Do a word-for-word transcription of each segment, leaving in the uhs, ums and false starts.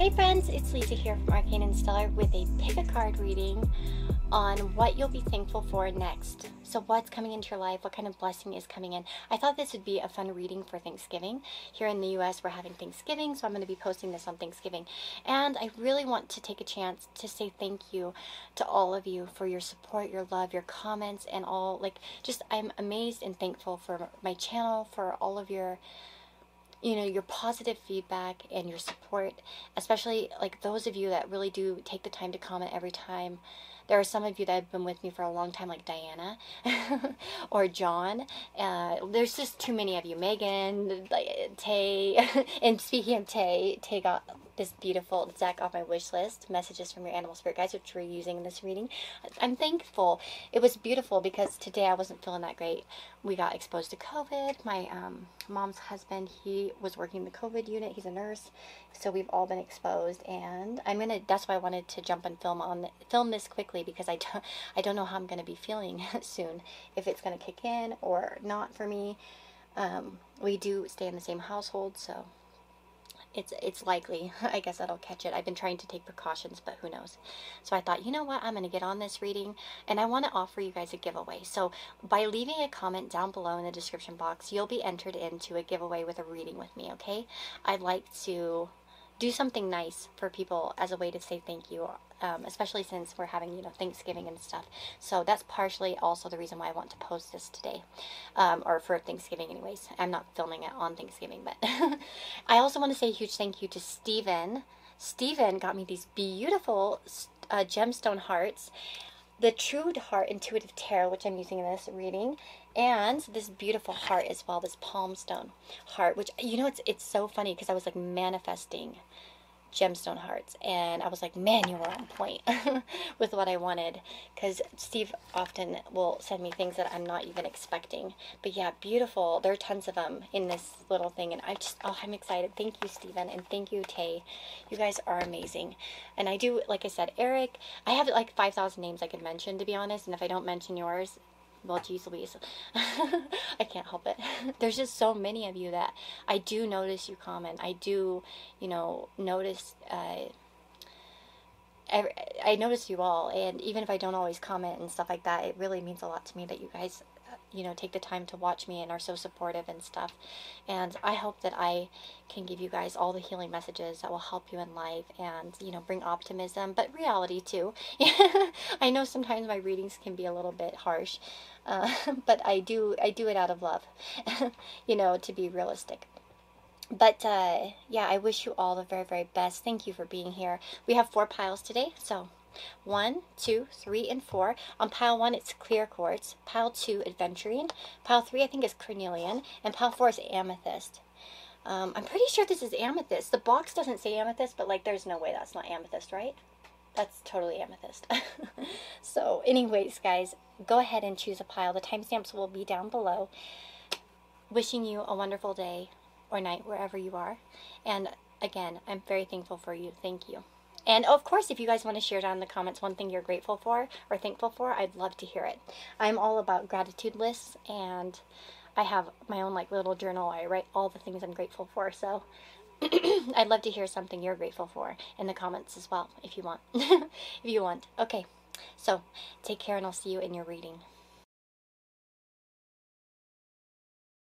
Hey friends, it's Lisa here from Arcane and Stellar with a pick a card reading on what you'll be thankful for next. So what's coming into your life? What kind of blessing is coming in? I thought this would be a fun reading for Thanksgiving. Here in the U S we're having Thanksgiving, so I'm going to be posting this on Thanksgiving. And I really want to take a chance to say thank you to all of you for your support, your love, your comments, and all, like, just I'm amazed and thankful for my channel, for all of your you know, your positive feedback and your support, especially like those of you that really do take the time to comment every time. There are some of you that have been with me for a long time, like Diana or John. Uh, there's just too many of you. Megan, Tay, and speaking of Tay, Tay got this beautiful deck off my wish list, Messages from Your Animal Spirit Guides, which we're using in this reading. I'm thankful. It was beautiful because today I wasn't feeling that great. We got exposed to COVID. My um, mom's husband, he was working the COVID unit. He's a nurse. So we've all been exposed. And I'm going to, that's why I wanted to jump and film on, film this quickly, because I don't, I don't know how I'm going to be feeling soon, if it's going to kick in or not for me. Um, we do stay in the same household, so it's it's likely, I guess, that'll catch it. I've been trying to take precautions, but who knows. So I thought, you know what, I'm going to get on this reading, and I want to offer you guys a giveaway. So by leaving a comment down below in the description box, you'll be entered into a giveaway with a reading with me, okay? I'd like to do something nice for people as a way to say thank you, um, especially since we're having, you know, Thanksgiving and stuff. So that's partially also the reason why I want to post this today, um, or for Thanksgiving anyways. I'm not filming it on Thanksgiving, but I also want to say a huge thank you to Steven. Steven got me these beautiful uh, gemstone hearts, the True Heart Intuitive Tarot, which I'm using in this reading, and this beautiful heart as well, this palm stone heart, which, you know, it's it's so funny because I was like manifesting gemstone hearts, and I was like, man, you were on point with what I wanted, because Steve often will send me things that I'm not even expecting. But yeah, beautiful. There are tons of them in this little thing, and I just, oh, I'm excited. Thank you, Steven, and thank you, Tay. You guys are amazing. And I do, like I said, Eric, I have like five thousand names I could mention, to be honest, and if I don't mention yours, well, geez Louise, I can't help it. There's just so many of you that I do notice you comment. I do, you know, notice, uh, every, I notice you all. And even if I don't always comment and stuff like that, it really means a lot to me that you guys, you know, take the time to watch me and are so supportive and stuff. And I hope that I can give you guys all the healing messages that will help you in life and, you know, bring optimism, but reality too. I know sometimes my readings can be a little bit harsh, uh, but I do, I do it out of love, you know, to be realistic. But, uh, yeah, I wish you all the very, very best. Thank you for being here. We have four piles today, so one, two, three, and four. On pile one, it's clear quartz. Pile two, adventuring. Pile three, I think, is carnelian, and pile four is amethyst. Um, I'm pretty sure this is amethyst. The box doesn't say amethyst, but like, there's no way that's not amethyst, right? That's totally amethyst. So, anyways, guys, go ahead and choose a pile. The timestamps will be down below. Wishing you a wonderful day or night, wherever you are. And again, I'm very thankful for you. Thank you. And of course, if you guys want to share down in the comments one thing you're grateful for or thankful for, I'd love to hear it. I'm all about gratitude lists, and I have my own like little journal. I write all the things I'm grateful for, so I'd love to hear something you're grateful for in the comments as well, if you want. if you want. Okay, so take care, and I'll see you in your reading.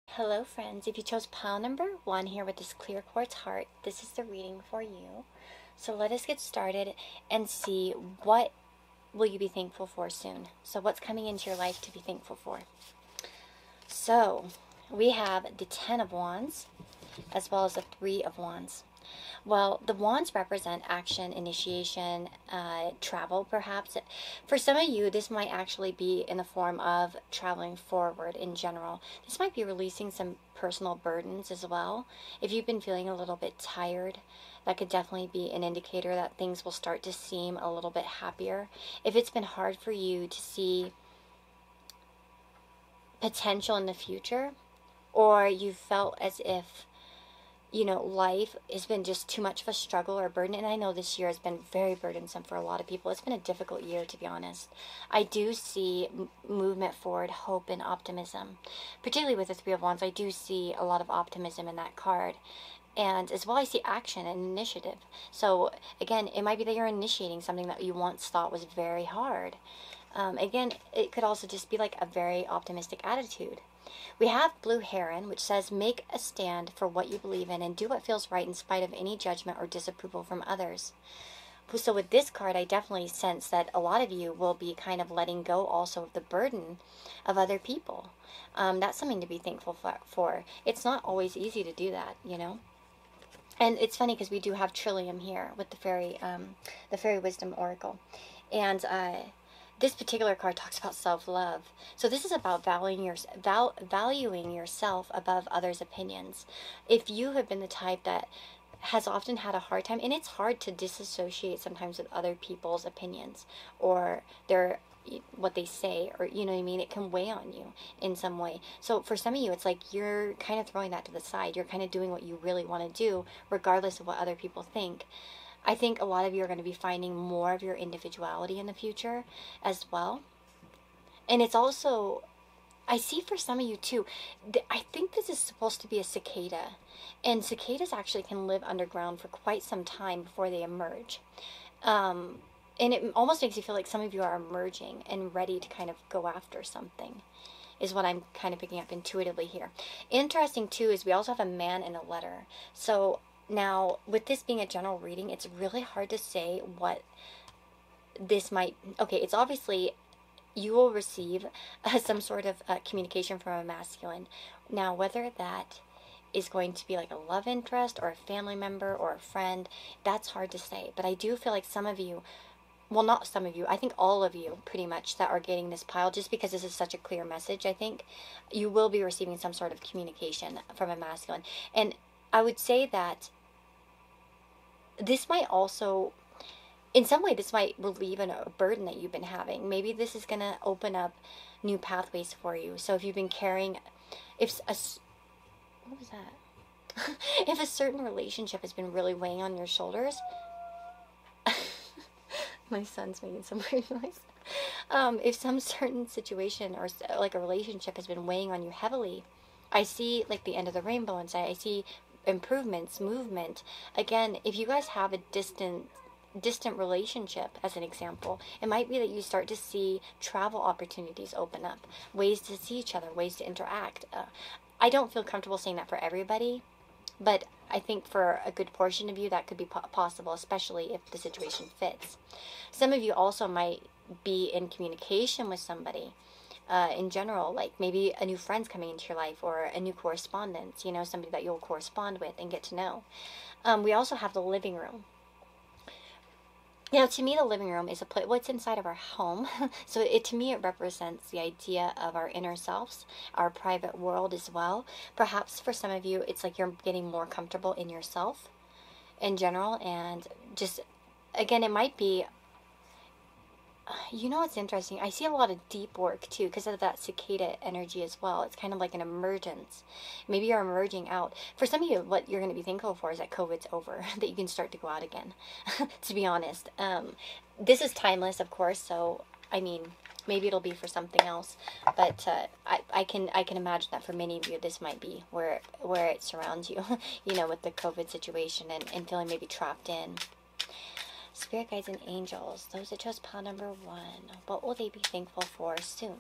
Hello friends, if you chose pile number one here with this clear quartz heart, this is the reading for you. So let us get started and see what will you be thankful for soon. So what's coming into your life to be thankful for? So we have the Ten of Wands as well as the Three of Wands. Well, the wands represent action, initiation, uh, travel perhaps. For some of you, this might actually be in the form of traveling forward in general. This might be releasing some personal burdens as well. If you've been feeling a little bit tired, that could definitely be an indicator that things will start to seem a little bit happier. If it's been hard for you to see potential in the future, or you felt as if, you know, life has been just too much of a struggle or burden. And I know this year has been very burdensome for a lot of people. It's been a difficult year, to be honest. I do see m movement forward, hope, and optimism. Particularly with the Three of Wands, I do see a lot of optimism in that card. and as well I see action and initiative. So again, it might be that you're initiating something that you once thought was very hard. Um, again, it could also just be like a very optimistic attitude. We have Blue Heron, which says make a stand for what you believe in and do what feels right in spite of any judgment or disapproval from others. So with this card, I definitely sense that a lot of you will be kind of letting go also of the burden of other people. Um, that's something to be thankful for. It's not always easy to do that, you know. And it's funny because we do have Trillium here with the Fairy, um, the Fairy Wisdom Oracle. And uh, this particular card talks about self-love. So this is about valuing, your, val valuing yourself above others' opinions. If you have been the type that has often had a hard time, and it's hard to disassociate sometimes with other people's opinions or their what they say, or you know what I mean, it can weigh on you in some way. So for some of you, it's like you're kind of throwing that to the side. You're kind of doing what you really want to do regardless of what other people think. I think a lot of you are going to be finding more of your individuality in the future as well. And it's also, I see for some of you too, th I think this is supposed to be a cicada. And cicadas actually can live underground for quite some time before they emerge. Um, and it almost makes you feel like some of you are emerging and ready to kind of go after something, is what I'm kind of picking up intuitively here. Interesting too is we also have a man and a letter. So now with this being a general reading, it's really hard to say what this might, okay, it's obviously you will receive uh, some sort of uh, communication from a masculine. Now, whether that is going to be like a love interest or a family member or a friend, that's hard to say. But I do feel like some of you, well, not some of you, I think all of you pretty much that are getting this pile, just because this is such a clear message, I think, you will be receiving some sort of communication from a masculine. And I would say that this might also, in some way, this might relieve a burden that you've been having. Maybe this is going to open up new pathways for you. So if you've been carrying, if a, what was that? if a certain relationship has been really weighing on your shoulders, my son's making some weird noise. Um, if some certain situation or like a relationship has been weighing on you heavily, I see like the end of the rainbow inside. I see improvements, movement. Again, if you guys have a distant distant relationship as an example, it might be that you start to see travel opportunities open up, ways to see each other, ways to interact. uh, I don't feel comfortable saying that for everybody, but I think for a good portion of you that could be po possible, especially if the situation fits. Some of you also might be in communication with somebody uh, in general, like maybe a new friend's coming into your life or a new correspondence, you know, somebody that you'll correspond with and get to know. Um, we also have the living room. Now, to me, the living room is a place, what's inside of our home. So it, to me, it represents the idea of our inner selves, our private world as well. Perhaps for some of you, it's like you're getting more comfortable in yourself in general. And just, again, it might be, you know what's interesting? I see a lot of deep work, too, because of that cicada energy as well. It's kind of like an emergence. Maybe you're emerging out. For some of you, what you're going to be thankful for is that COVID's over, that you can start to go out again, to be honest. Um, this is timeless, of course, so, I mean, maybe it'll be for something else. But uh, I, I can I can imagine that for many of you, this might be where, where it surrounds you, you know, with the COVID situation and, and feeling maybe trapped in. Spirit guides and angels, those that chose pile number one, what will they be thankful for soon?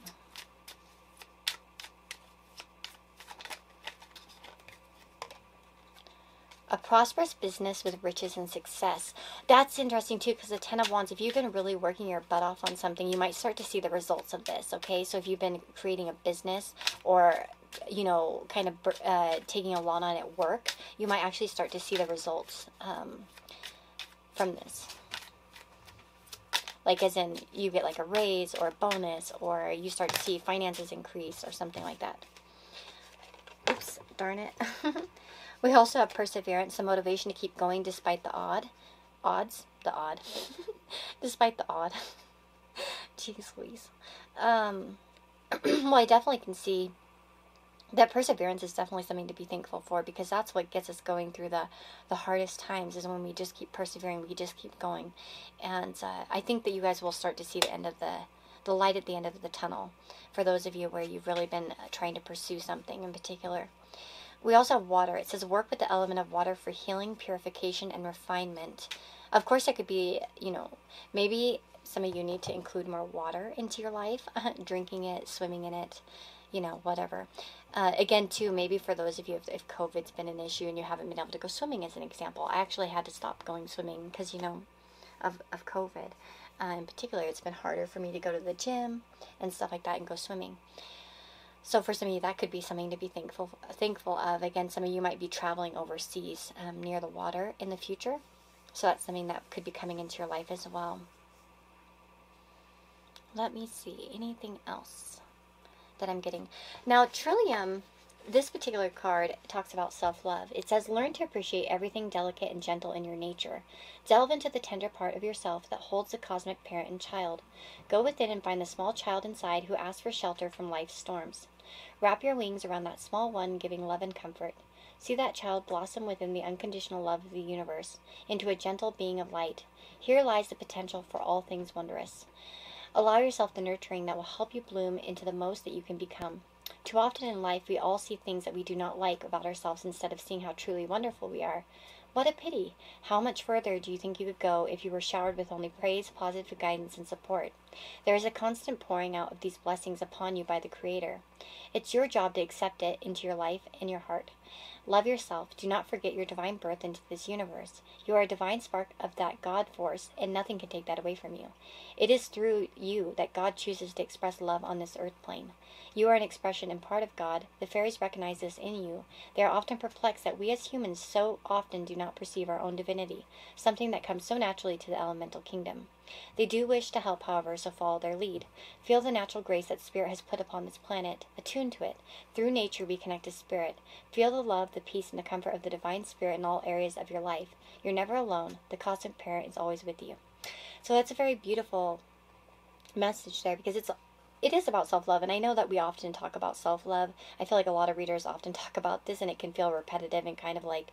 A prosperous business with riches and success. That's interesting too, because the Ten of Wands, if you've been really working your butt off on something, you might start to see the results of this, okay? So if you've been creating a business or, you know, kind of uh, taking a lot on at work, you might actually start to see the results um, from this. Like as in you get like a raise or a bonus, or you start to see finances increase or something like that. Oops, darn it. We also have perseverance, the motivation to keep going despite the odd odds, the odd, despite the odd. Jeez Louise. Um, well, I definitely can see that perseverance is definitely something to be thankful for, because that's what gets us going through the, the hardest times, is when we just keep persevering, we just keep going. And uh, I think that you guys will start to see the end of the, the light at the end of the tunnel, for those of you where you've really been trying to pursue something in particular. We also have water. It says work with the element of water for healing, purification, and refinement. Of course, it could be, you know, maybe some of you need to include more water into your life, drinking it, swimming in it, you know, whatever. Uh, again, too, maybe for those of you, if, if COVID's been an issue and you haven't been able to go swimming, as an example. I actually had to stop going swimming because, you know, of, of COVID. Uh, in particular, it's been harder for me to go to the gym and stuff like that and go swimming. So for some of you, that could be something to be thankful thankful of. Again, some of you might be traveling overseas um, near the water in the future. So that's something that could be coming into your life as well. Let me see, anything else that I'm getting? Now, Trillium, this particular card talks about self-love. It says, learn to appreciate everything delicate and gentle in your nature. Delve into the tender part of yourself that holds the cosmic parent and child. Go within and find the small child inside who asks for shelter from life's storms. Wrap your wings around that small one, giving love and comfort. See that child blossom within the unconditional love of the universe, into a gentle being of light. Here lies the potential for all things wondrous. Allow yourself the nurturing that will help you bloom into the most that you can become. Too often in life, we all see things that we do not like about ourselves instead of seeing how truly wonderful we are. What a pity! How much further do you think you could go if you were showered with only praise, positive guidance, and support? There is a constant pouring out of these blessings upon you by the Creator. It's your job to accept it into your life and your heart. Love yourself. Do not forget your divine birth into this universe. You are a divine spark of that God force, and nothing can take that away from you. It is through you that God chooses to express love on this earth plane. You are an expression and part of God. The fairies recognize this in you. They are often perplexed that we as humans so often do not perceive our own divinity, something that comes so naturally to the elemental kingdom. They do wish to help, however, so follow their lead. Feel the natural grace that Spirit has put upon this planet. Attune to it. Through nature, we connect to Spirit. Feel the love, the peace, and the comfort of the Divine Spirit in all areas of your life. You're never alone. The Cosmic Parent is always with you. So that's a very beautiful message there, because it's it is about self-love, and I know that we often talk about self-love. I feel like a lot of readers often talk about this, and it can feel repetitive and kind of like,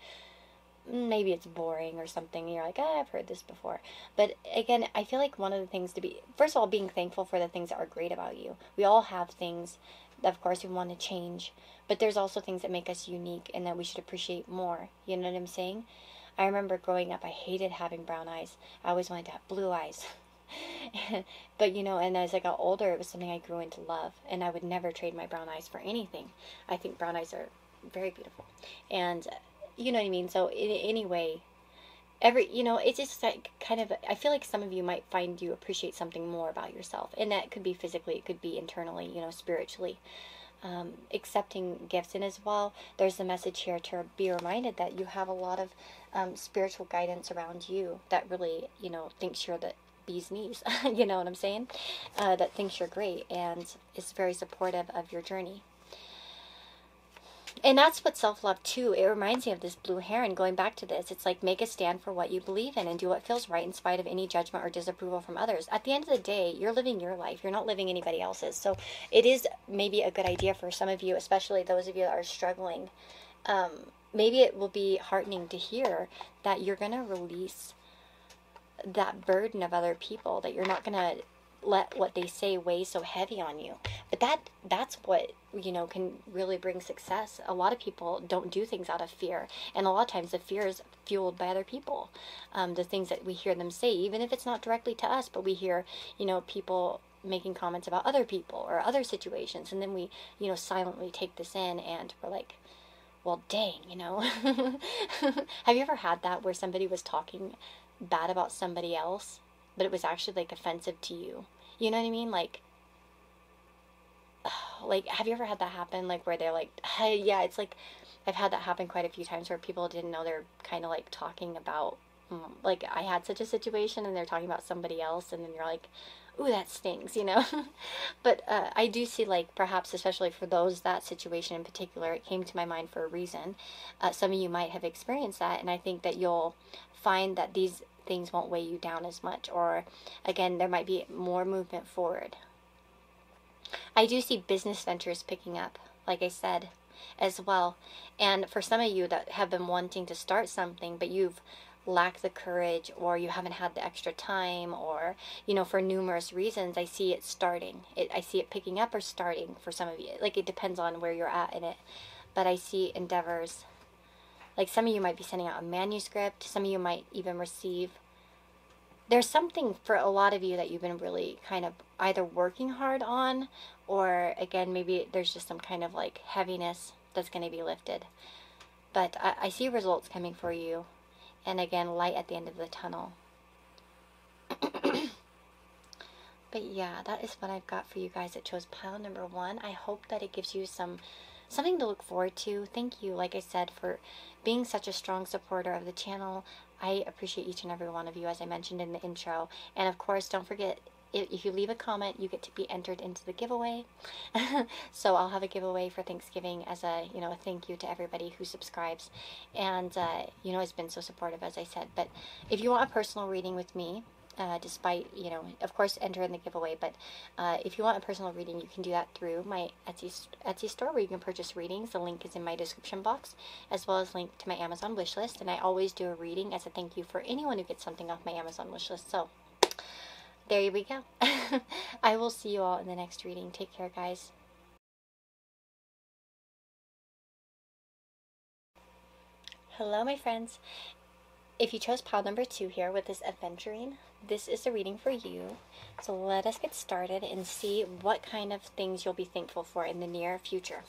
maybe it's boring or something. You're like, oh, I've heard this before. But again, I feel like one of the things to be, first of all, being thankful for the things that are great about you. We all have things that, of course, we want to change, but there's also things that make us unique and that we should appreciate more. You know what I'm saying? I remember growing up, I hated having brown eyes. I always wanted to have blue eyes. But, you know, and as I got older, it was something I grew into love, and I would never trade my brown eyes for anything. I think brown eyes are very beautiful. And you know what I mean? So in any way, every, you know, it's just like kind of, I feel like some of you might find you appreciate something more about yourself. And that could be physically, it could be internally, you know, spiritually, um, accepting gifts. And as well, there's the message here to be reminded that you have a lot of um, spiritual guidance around you that really, you know, thinks you're the bee's knees, you know what I'm saying? Uh, that thinks you're great and is very supportive of your journey. And that's what self-love, too. It reminds me of this blue heron, going back to this. It's like, make a stand for what you believe in and do what feels right in spite of any judgment or disapproval from others. At the end of the day, you're living your life. You're not living anybody else's. So it is maybe a good idea for some of you, especially those of you that are struggling. Um, maybe it will be heartening to hear that you're going to release that burden of other people, that you're not going to let what they say weigh so heavy on you. But that that's what, you know, can really bring success. A lot of people don't do things out of fear, and a lot of times the fear is fueled by other people. Um, the things that we hear them say, even if it's not directly to us, but we hear, you know, people making comments about other people or other situations, and then we, you know, silently take this in, and we're like, well, dang, you know. Have you ever had that, where somebody was talking bad about somebody else, but it was actually like offensive to you? You know what I mean? Like, like, have you ever had that happen? Like, where they're like, hey, yeah, it's like, I've had that happen quite a few times, where people didn't know they're kind of like talking about, like, I had such a situation, and they're talking about somebody else, and then you're like, ooh, that stings, you know. But uh, I do see, like, perhaps, especially for those, that situation in particular, it came to my mind for a reason. Uh, some of you might have experienced that, and I think that you'll find that these things won't weigh you down as much, or again, there might be more movement forward. I do see business ventures picking up, like I said, as well. And for some of you that have been wanting to start something, but you've lacked the courage, or you haven't had the extra time, or, you know, for numerous reasons, I see it starting. It, I see it picking up or starting for some of you. Like, it depends on where you're at in it. but I see endeavors. Like some of you might be sending out a manuscript. Some of you might even receive. There's something for a lot of you that you've been really kind of either working hard on, or again, maybe there's just some kind of like heaviness that's going to be lifted. But I, I see results coming for you. And again, light at the end of the tunnel. But yeah, that is what I've got for you guys that chose pile number one. I hope that it gives you some something to look forward to. Thank you, like I said, for being such a strong supporter of the channel. I appreciate each and every one of you, as I mentioned in the intro. And of course, don't forget, if you leave a comment, you get to be entered into the giveaway. So I'll have a giveaway for Thanksgiving as a, you know, a thank you to everybody who subscribes and, uh, you know, has been so supportive, as I said. But if you want a personal reading with me, Uh, despite, you know, of course, enter in the giveaway, but uh, if you want a personal reading, you can do that through my Etsy, Etsy store, where you can purchase readings. The link is in my description box, as well as link to my Amazon wish list. And I always do a reading as a thank you for anyone who gets something off my Amazon wish list. So there we go. I will see you all in the next reading. Take care, guys. Hello, my friends. If you chose pile number two here with this adventuring, this is the reading for you. So let us get started and see what kind of things you'll be thankful for in the near future.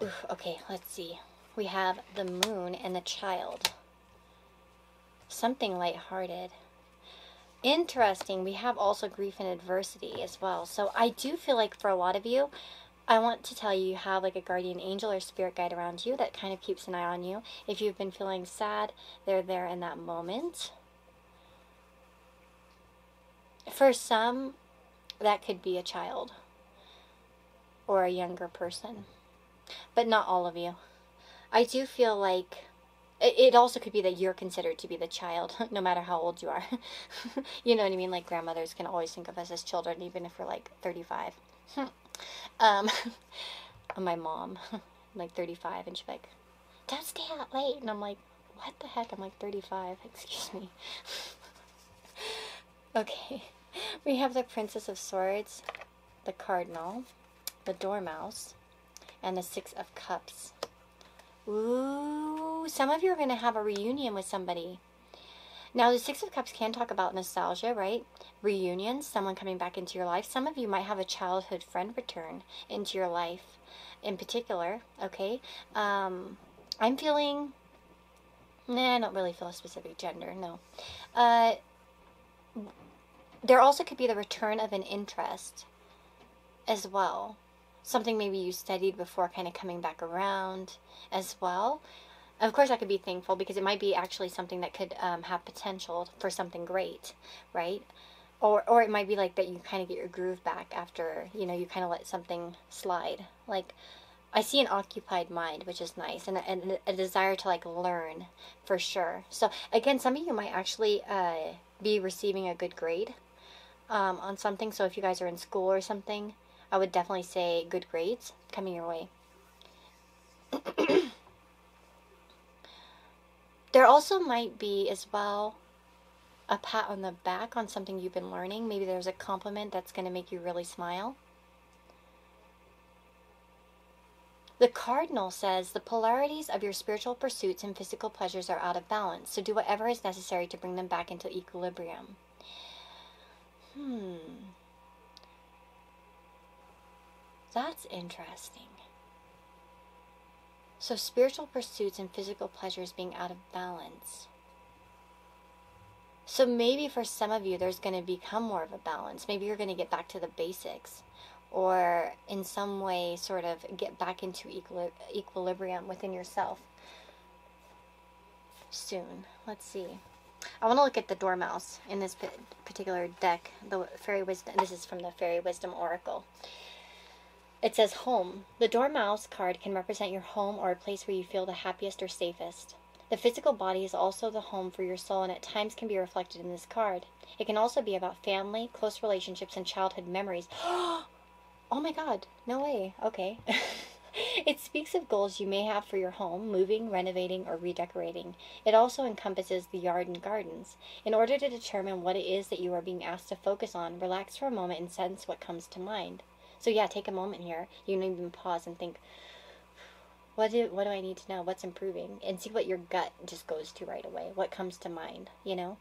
Oof, okay, let's see. We have the moon and the child. Something lighthearted. Interesting, we have also grief and adversity as well. So I do feel like for a lot of you, I want to tell you, you have like a guardian angel or spirit guide around you that kind of keeps an eye on you. If you've been feeling sad, they're there in that moment. For some, that could be a child or a younger person, but not all of you. I do feel like it also could be that you're considered to be the child, no matter how old you are. You know what I mean? Like grandmothers can always think of us as children, even if we're like thirty-five. Um, my mom, like thirty-five, and she's like, don't stay out late. And I'm like, what the heck? I'm like thirty-five, excuse me. Okay, we have the Princess of Swords, the Cardinal, the Dormouse, and the Six of Cups. Ooh, some of you are going to have a reunion with somebody. Now, the Six of Cups can talk about nostalgia, right? Reunions, someone coming back into your life. Some of you might have a childhood friend return into your life in particular, okay? Um, I'm feeling... Nah, I don't really feel a specific gender, no. Uh, there also could be the return of an interest as well. Something maybe you studied before kind of coming back around as well. Of course, I could be thankful because it might be actually something that could um, have potential for something great, right? Or or it might be like that you kind of get your groove back after, you know, you kind of let something slide. Like, I see an occupied mind, which is nice, and, and a desire to, like, learn for sure. So, again, some of you might actually uh, be receiving a good grade um, on something. So if you guys are in school or something, I would definitely say good grades coming your way. There also might be, as well, a pat on the back on something you've been learning. Maybe there's a compliment that's going to make you really smile. The Cardinal says, the polarities of your spiritual pursuits and physical pleasures are out of balance, so do whatever is necessary to bring them back into equilibrium. Hmm. That's interesting. So spiritual pursuits and physical pleasures being out of balance. So maybe for some of you, there's going to become more of a balance. Maybe you're going to get back to the basics, or in some way sort of get back into equil equilibrium within yourself soon. Let's see. I want to look at the Dormouse in this particular deck. The Fairy Wisdom. This is from the Fairy Wisdom Oracle. It says home. The Dormouse card can represent your home or a place where you feel the happiest or safest. The physical body is also the home for your soul and at times can be reflected in this card. It can also be about family, close relationships, and childhood memories. Oh my god, no way. Okay. It speaks of goals you may have for your home, moving, renovating, or redecorating. It also encompasses the yard and gardens. In order to determine what it is that you are being asked to focus on, relax for a moment and sense what comes to mind. So yeah, take a moment here. You can even pause and think, What do, what do I need to know? What's improving? And see what your gut just goes to right away. What comes to mind, you know?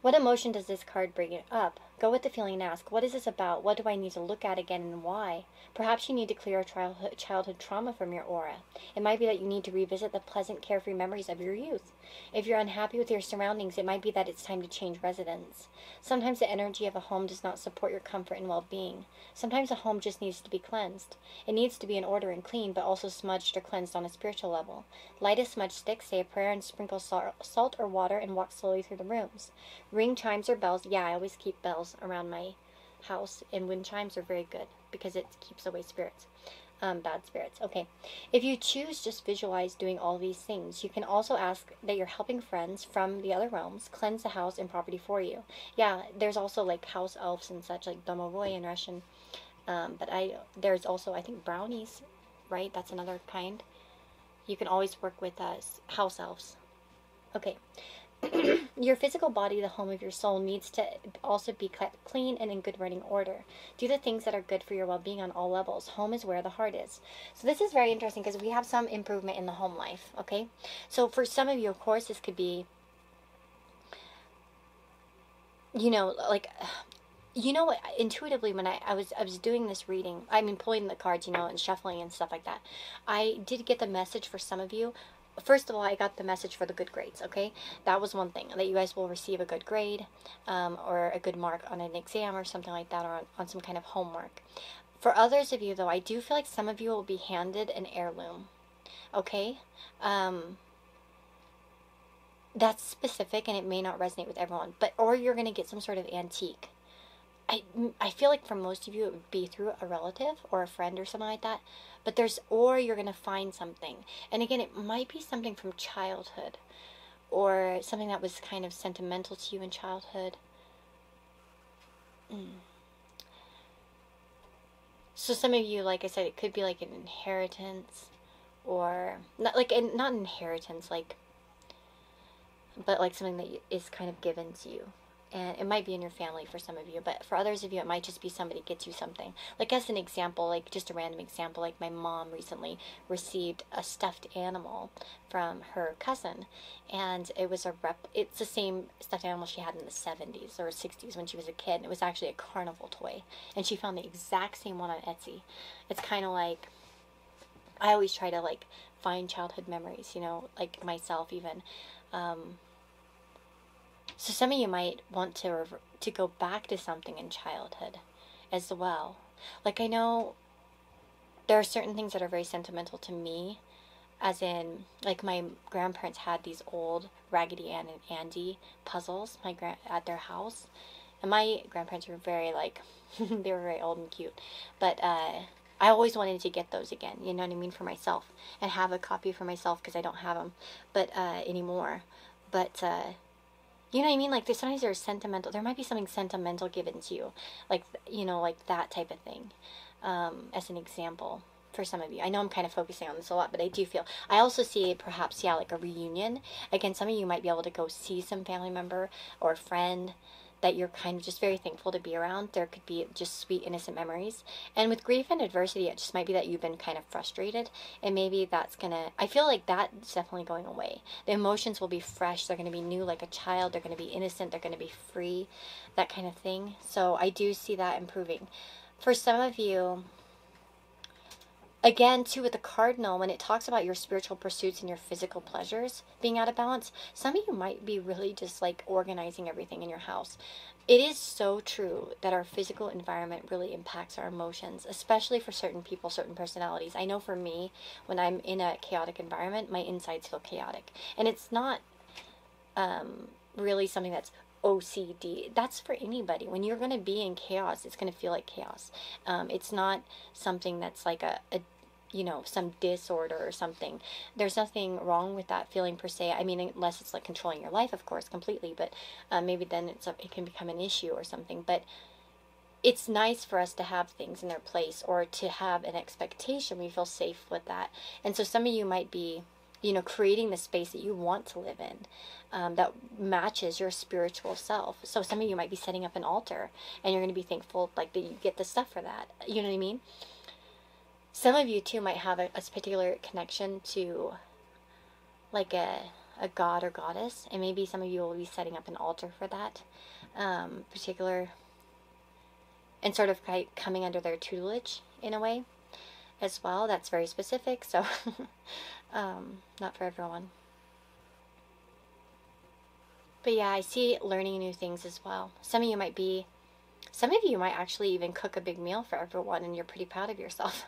What emotion does this card bring up? Go with the feeling and ask, what is this about? What do I need to look at again and why? Perhaps you need to clear a childhood trauma from your aura. It might be that you need to revisit the pleasant, carefree memories of your youth. If you're unhappy with your surroundings, it might be that it's time to change residence. Sometimes the energy of a home does not support your comfort and well-being. Sometimes a home just needs to be cleansed. It needs to be in order and clean, but also smudged or cleansed on a spiritual level. Light a smudge stick, say a prayer, and sprinkle salt or water and walk slowly through the rooms. Ring chimes or bells. Yeah, I always keep bells around my house, and wind chimes are very good because it keeps away spirits, um, bad spirits. Okay, if you choose, just visualize doing all these things. You can also ask that you're helping friends from the other realms cleanse the house and property for you. Yeah, there's also like house elves and such, like domovoy in Russian, um, but I there's also I think brownies, right? That's another kind. You can always work with uh, house elves. Okay. Your physical body, the home of your soul, needs to also be kept clean and in good running order. Do the things that are good for your well-being on all levels. Home is where the heart is. So this is very interesting because we have some improvement in the home life, okay? So for some of you, of course, this could be, you know, like, you know what, intuitively when I, I was I was doing this reading, I mean pulling the cards, you know, and shuffling and stuff like that, I did get the message for some of you. First of all, I got the message for the good grades, okay? That was one thing, that you guys will receive a good grade um, or a good mark on an exam or something like that, or on, on some kind of homework. For others of you, though, I do feel like some of you will be handed an heirloom, okay? Um, that's specific, and it may not resonate with everyone, but or you're going to get some sort of antique. I, I feel like for most of you, it would be through a relative or a friend or something like that. But there's, or you're going to find something. And again, it might be something from childhood or something that was kind of sentimental to you in childhood. Mm. So some of you, like I said, it could be like an inheritance or not like, an, not inheritance, like, but like something that is kind of given to you. And it might be in your family for some of you, but for others of you, it might just be somebody gets you something. Like as an example, like just a random example, like my mom recently received a stuffed animal from her cousin, and it was a rep. It's the same stuffed animal she had in the seventies or sixties when she was a kid. And it was actually a carnival toy, and she found the exact same one on Etsy. It's kind of like, I always try to like find childhood memories, you know, like myself even. Um, So some of you might want to revert, to go back to something in childhood as well. Like I know there are certain things that are very sentimental to me, as in like my grandparents had these old Raggedy Ann and Andy puzzles my grand at their house. And my grandparents were very like, they were very old and cute. But uh, I always wanted to get those again, you know what I mean, for myself. And have a copy for myself because I don't have them but uh, anymore. But... Uh, you know what I mean? Like, there's, sometimes there's sentimental, there might be something sentimental given to you. Like, you know, like that type of thing. Um, as an example for some of you. I know I'm kind of focusing on this a lot, but I do feel, I also see perhaps, yeah, like a reunion. Again, some of you might be able to go see some family member or friend that you're kind of just very thankful to be around. There could be just sweet, innocent memories. And with grief and adversity, it just might be that you've been kind of frustrated. And maybe that's going to... I feel like that's definitely going away. The emotions will be fresh. They're going to be new like a child. They're going to be innocent. They're going to be free. That kind of thing. So I do see that improving. For some of you... Again, too, with the cardinal, when it talks about your spiritual pursuits and your physical pleasures being out of balance, some of you might be really just, like, organizing everything in your house. It is so true that our physical environment really impacts our emotions, especially for certain people, certain personalities. I know for me, when I'm in a chaotic environment, my insides feel chaotic. And it's not um, really something that's... O C D. That's for anybody. When you're going to be in chaos, it's going to feel like chaos. Um, it's not something that's like a, a, you know, some disorder or something. There's nothing wrong with that feeling per se. I mean, unless it's like controlling your life, of course, completely. But uh, maybe then it's a, it can become an issue or something. But it's nice for us to have things in their place or to have an expectation. We feel safe with that. And so some of you might be, you know, creating the space that you want to live in um, that matches your spiritual self. So some of you might be setting up an altar and you're going to be thankful like that you get the stuff for that. You know what I mean? Some of you too might have a, a particular connection to like a, a god or goddess, and maybe some of you will be setting up an altar for that um, particular, and sort of coming under their tutelage in a way as well. That's very specific, so um, not for everyone. But yeah, I see learning new things as well. Some of you might be, some of you might actually even cook a big meal for everyone, and you're pretty proud of yourself.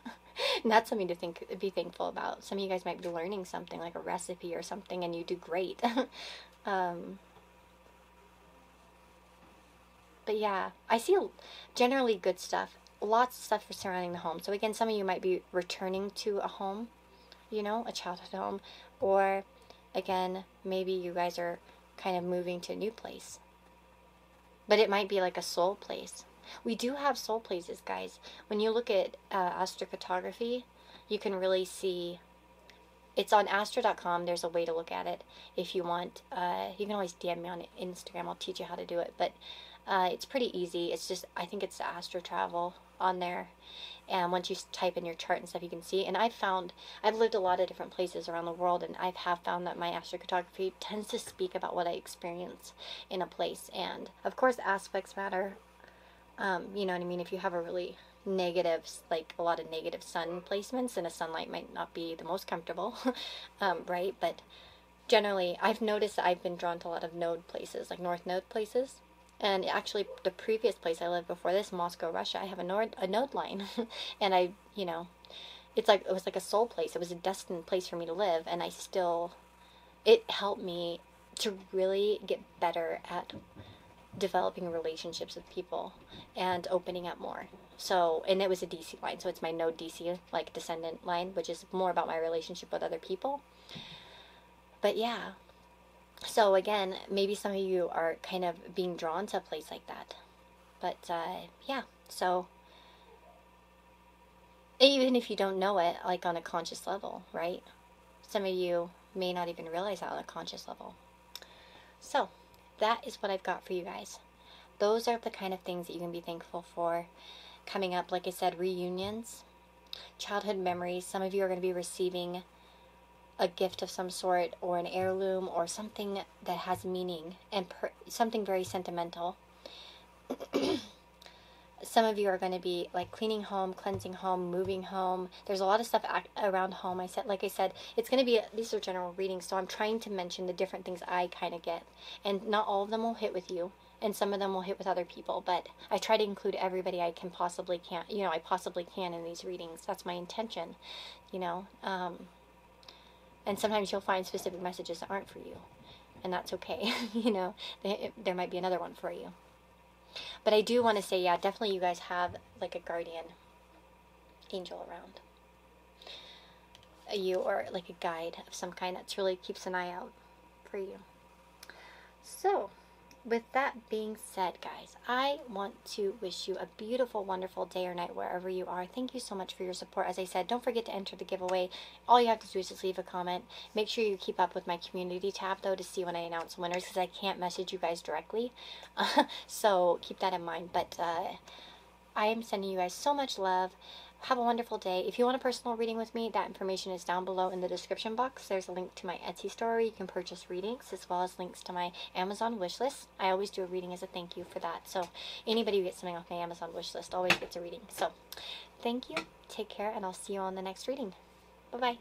And that's something to think, be thankful about. Some of you guys might be learning something, like a recipe or something, and you do great. um, but yeah, I see generally good stuff. Lots of stuff for surrounding the home. So again, some of you might be returning to a home, you know, a childhood home. Or again, maybe you guys are kind of moving to a new place. But it might be like a soul place. We do have soul places, guys. When you look at uh, astrocartography, you can really see. It's on astro dot com. There's a way to look at it if you want. Uh, you can always D M me on Instagram. I'll teach you how to do it. But uh, it's pretty easy. It's just, I think it's the Astro Travel on there. And once you type in your chart and stuff, you can see. And I've found, I've lived a lot of different places around the world, and I have found that my astrocartography tends to speak about what I experience in a place. And of course, aspects matter. Um, you know what I mean? If you have a really negative, like a lot of negative sun placements, then a sunlight might not be the most comfortable, um, right? But generally, I've noticed that I've been drawn to a lot of node places, like north node places. And actually, the previous place I lived before this, Moscow, Russia, I have a node, a node line. And I, you know, it's like, it was like a soul place. It was a destined place for me to live. And I still, it helped me to really get better at developing relationships with people and opening up more. So, and it was a D C line. So it's my node D C, like descendant line, which is more about my relationship with other people. But yeah. So again, maybe some of you are kind of being drawn to a place like that. But uh, yeah, so even if you don't know it, like on a conscious level, right? Some of you may not even realize that on a conscious level. So that is what I've got for you guys. Those are the kind of things that you can be thankful for coming up. Like I said, reunions, childhood memories. Some of you are going to be receiving a gift of some sort, or an heirloom, or something that has meaning, and per something very sentimental. Some of you are going to be like cleaning home, cleansing home, moving home. There's a lot of stuff around home. I said, like I said, it's going to be, these are general readings, so I'm trying to mention the different things I kind of get, and not all of them will hit with you, and some of them will hit with other people, but I try to include everybody I can possibly can, you know, I possibly can in these readings. That's my intention, you know. Um, And sometimes you'll find specific messages that aren't for you. And that's okay. You know, there might be another one for you. But I do want to say, yeah, definitely you guys have like a guardian angel around you, or like a guide of some kind that's really keeps an eye out for you. So, with that being said, guys, I want to wish you a beautiful, wonderful day or night wherever you are. Thank you so much for your support. As I said, don't forget to enter the giveaway. All you have to do is just leave a comment. Make sure you keep up with my community tab, though, to see when I announce winners, because I can't message you guys directly. Uh, so keep that in mind. But uh, I am sending you guys so much love. Have a wonderful day. If you want a personal reading with me, that information is down below in the description box. There's a link to my Etsy store. You can purchase readings, as well as links to my Amazon wishlist. I always do a reading as a thank you for that. So anybody who gets something off my Amazon wishlist always gets a reading. So thank you. Take care, and I'll see you on the next reading. Bye-bye.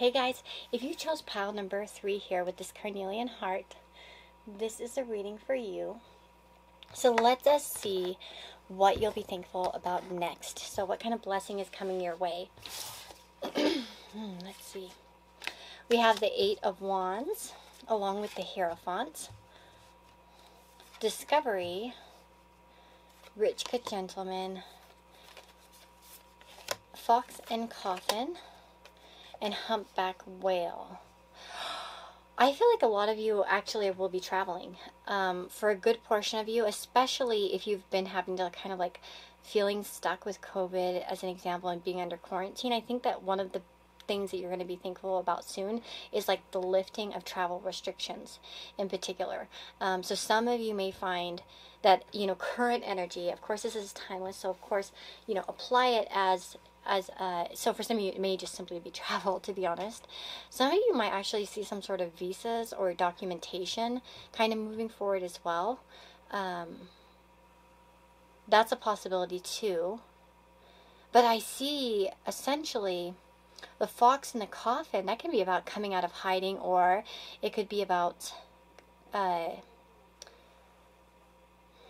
Hey, guys. If you chose pile number three here with this carnelian heart, this is a reading for you. So let us see what you'll be thankful about next. So what kind of blessing is coming your way? Let's see. We have the Eight of Wands along with the Hierophant. Discovery. Rich Good Gentleman. Fox and Coffin. And Humpback Whale. I feel like a lot of you actually will be traveling um, for a good portion of you, especially if you've been having to kind of like feeling stuck with COVID as an example and being under quarantine. I think that one of the things that you're going to be thankful about soon is like the lifting of travel restrictions in particular. Um, so some of you may find that, you know, current energy, of course this is timeless, so of course, you know, apply it as, as uh, so for some of you it may just simply be travel, to be honest. Some of you might actually see some sort of visas or documentation kind of moving forward as well. Um, that's a possibility too. But I see essentially the fox in the coffin. That can be about coming out of hiding, or it could be about uh,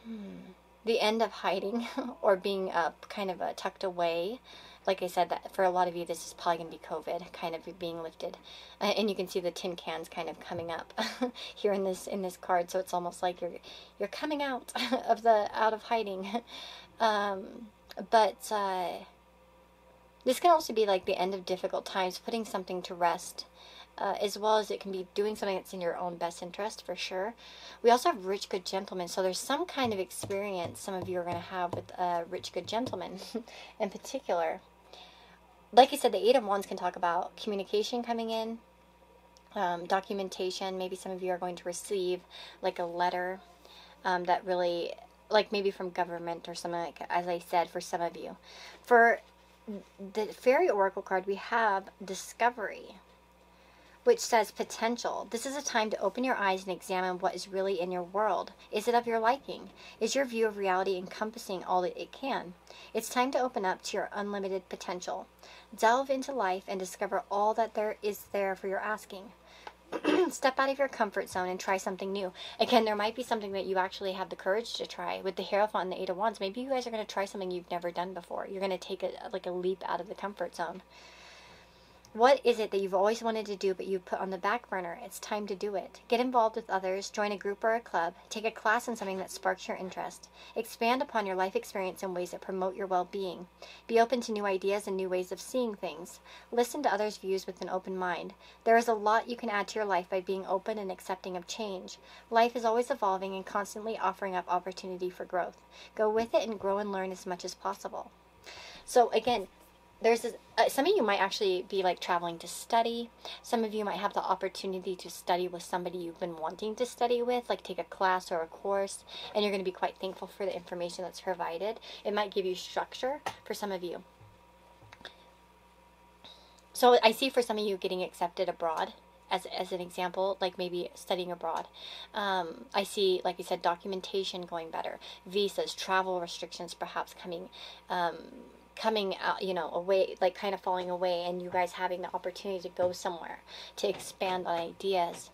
hmm, the end of hiding or being up kind of uh, tucked away. Like I said, that for a lot of you, this is probably going to be COVID kind of being lifted. Uh, and you can see the tin cans kind of coming up here in this in this card. So it's almost like you're you're coming out of the out of hiding. Um, but uh, this can also be like the end of difficult times, putting something to rest. Uh, as well as it can be doing something that's in your own best interest, for sure. We also have rich, good gentlemen. So there's some kind of experience some of you are going to have with uh, rich, good gentlemen in particular. Like I said, the Eight of Wands can talk about communication coming in, um, documentation. Maybe some of you are going to receive like a letter um, that really, like maybe from government or something, like, as I said, for some of you. For the Fairy Oracle card, we have Discovery, which says potential. This is a time to open your eyes and examine what is really in your world. Is it of your liking? Is your view of reality encompassing all that it can? It's time to open up to your unlimited potential. Delve into life and discover all that there is there for your asking. Step out of your comfort zone and try something new. Again, there might be something that you actually have the courage to try. With the Hierophant and the Eight of Wands, maybe you guys are going to try something you've never done before. You're going to take a, like a leap out of the comfort zone. What is it that you've always wanted to do but you put on the back burner? It's time to do it. Get involved with others, join a group or a club, take a class in something that sparks your interest. Expand upon your life experience in ways that promote your well-being. Be open to new ideas and new ways of seeing things. Listen to others' views with an open mind. There is a lot you can add to your life by being open and accepting of change. Life is always evolving and constantly offering up opportunity for growth. Go with it and grow and learn as much as possible. So again, There's this, uh, some of you might actually be like traveling to study. Some of you might have the opportunity to study with somebody you've been wanting to study with, like take a class or a course, and you're going to be quite thankful for the information that's provided. It might give you structure for some of you. So I see for some of you getting accepted abroad. As, as an example, like maybe studying abroad. Um, I see, like I said, documentation going better. Visas, travel restrictions perhaps coming um, coming out, you know, away, like kind of falling away, and you guys having the opportunity to go somewhere to expand on ideas.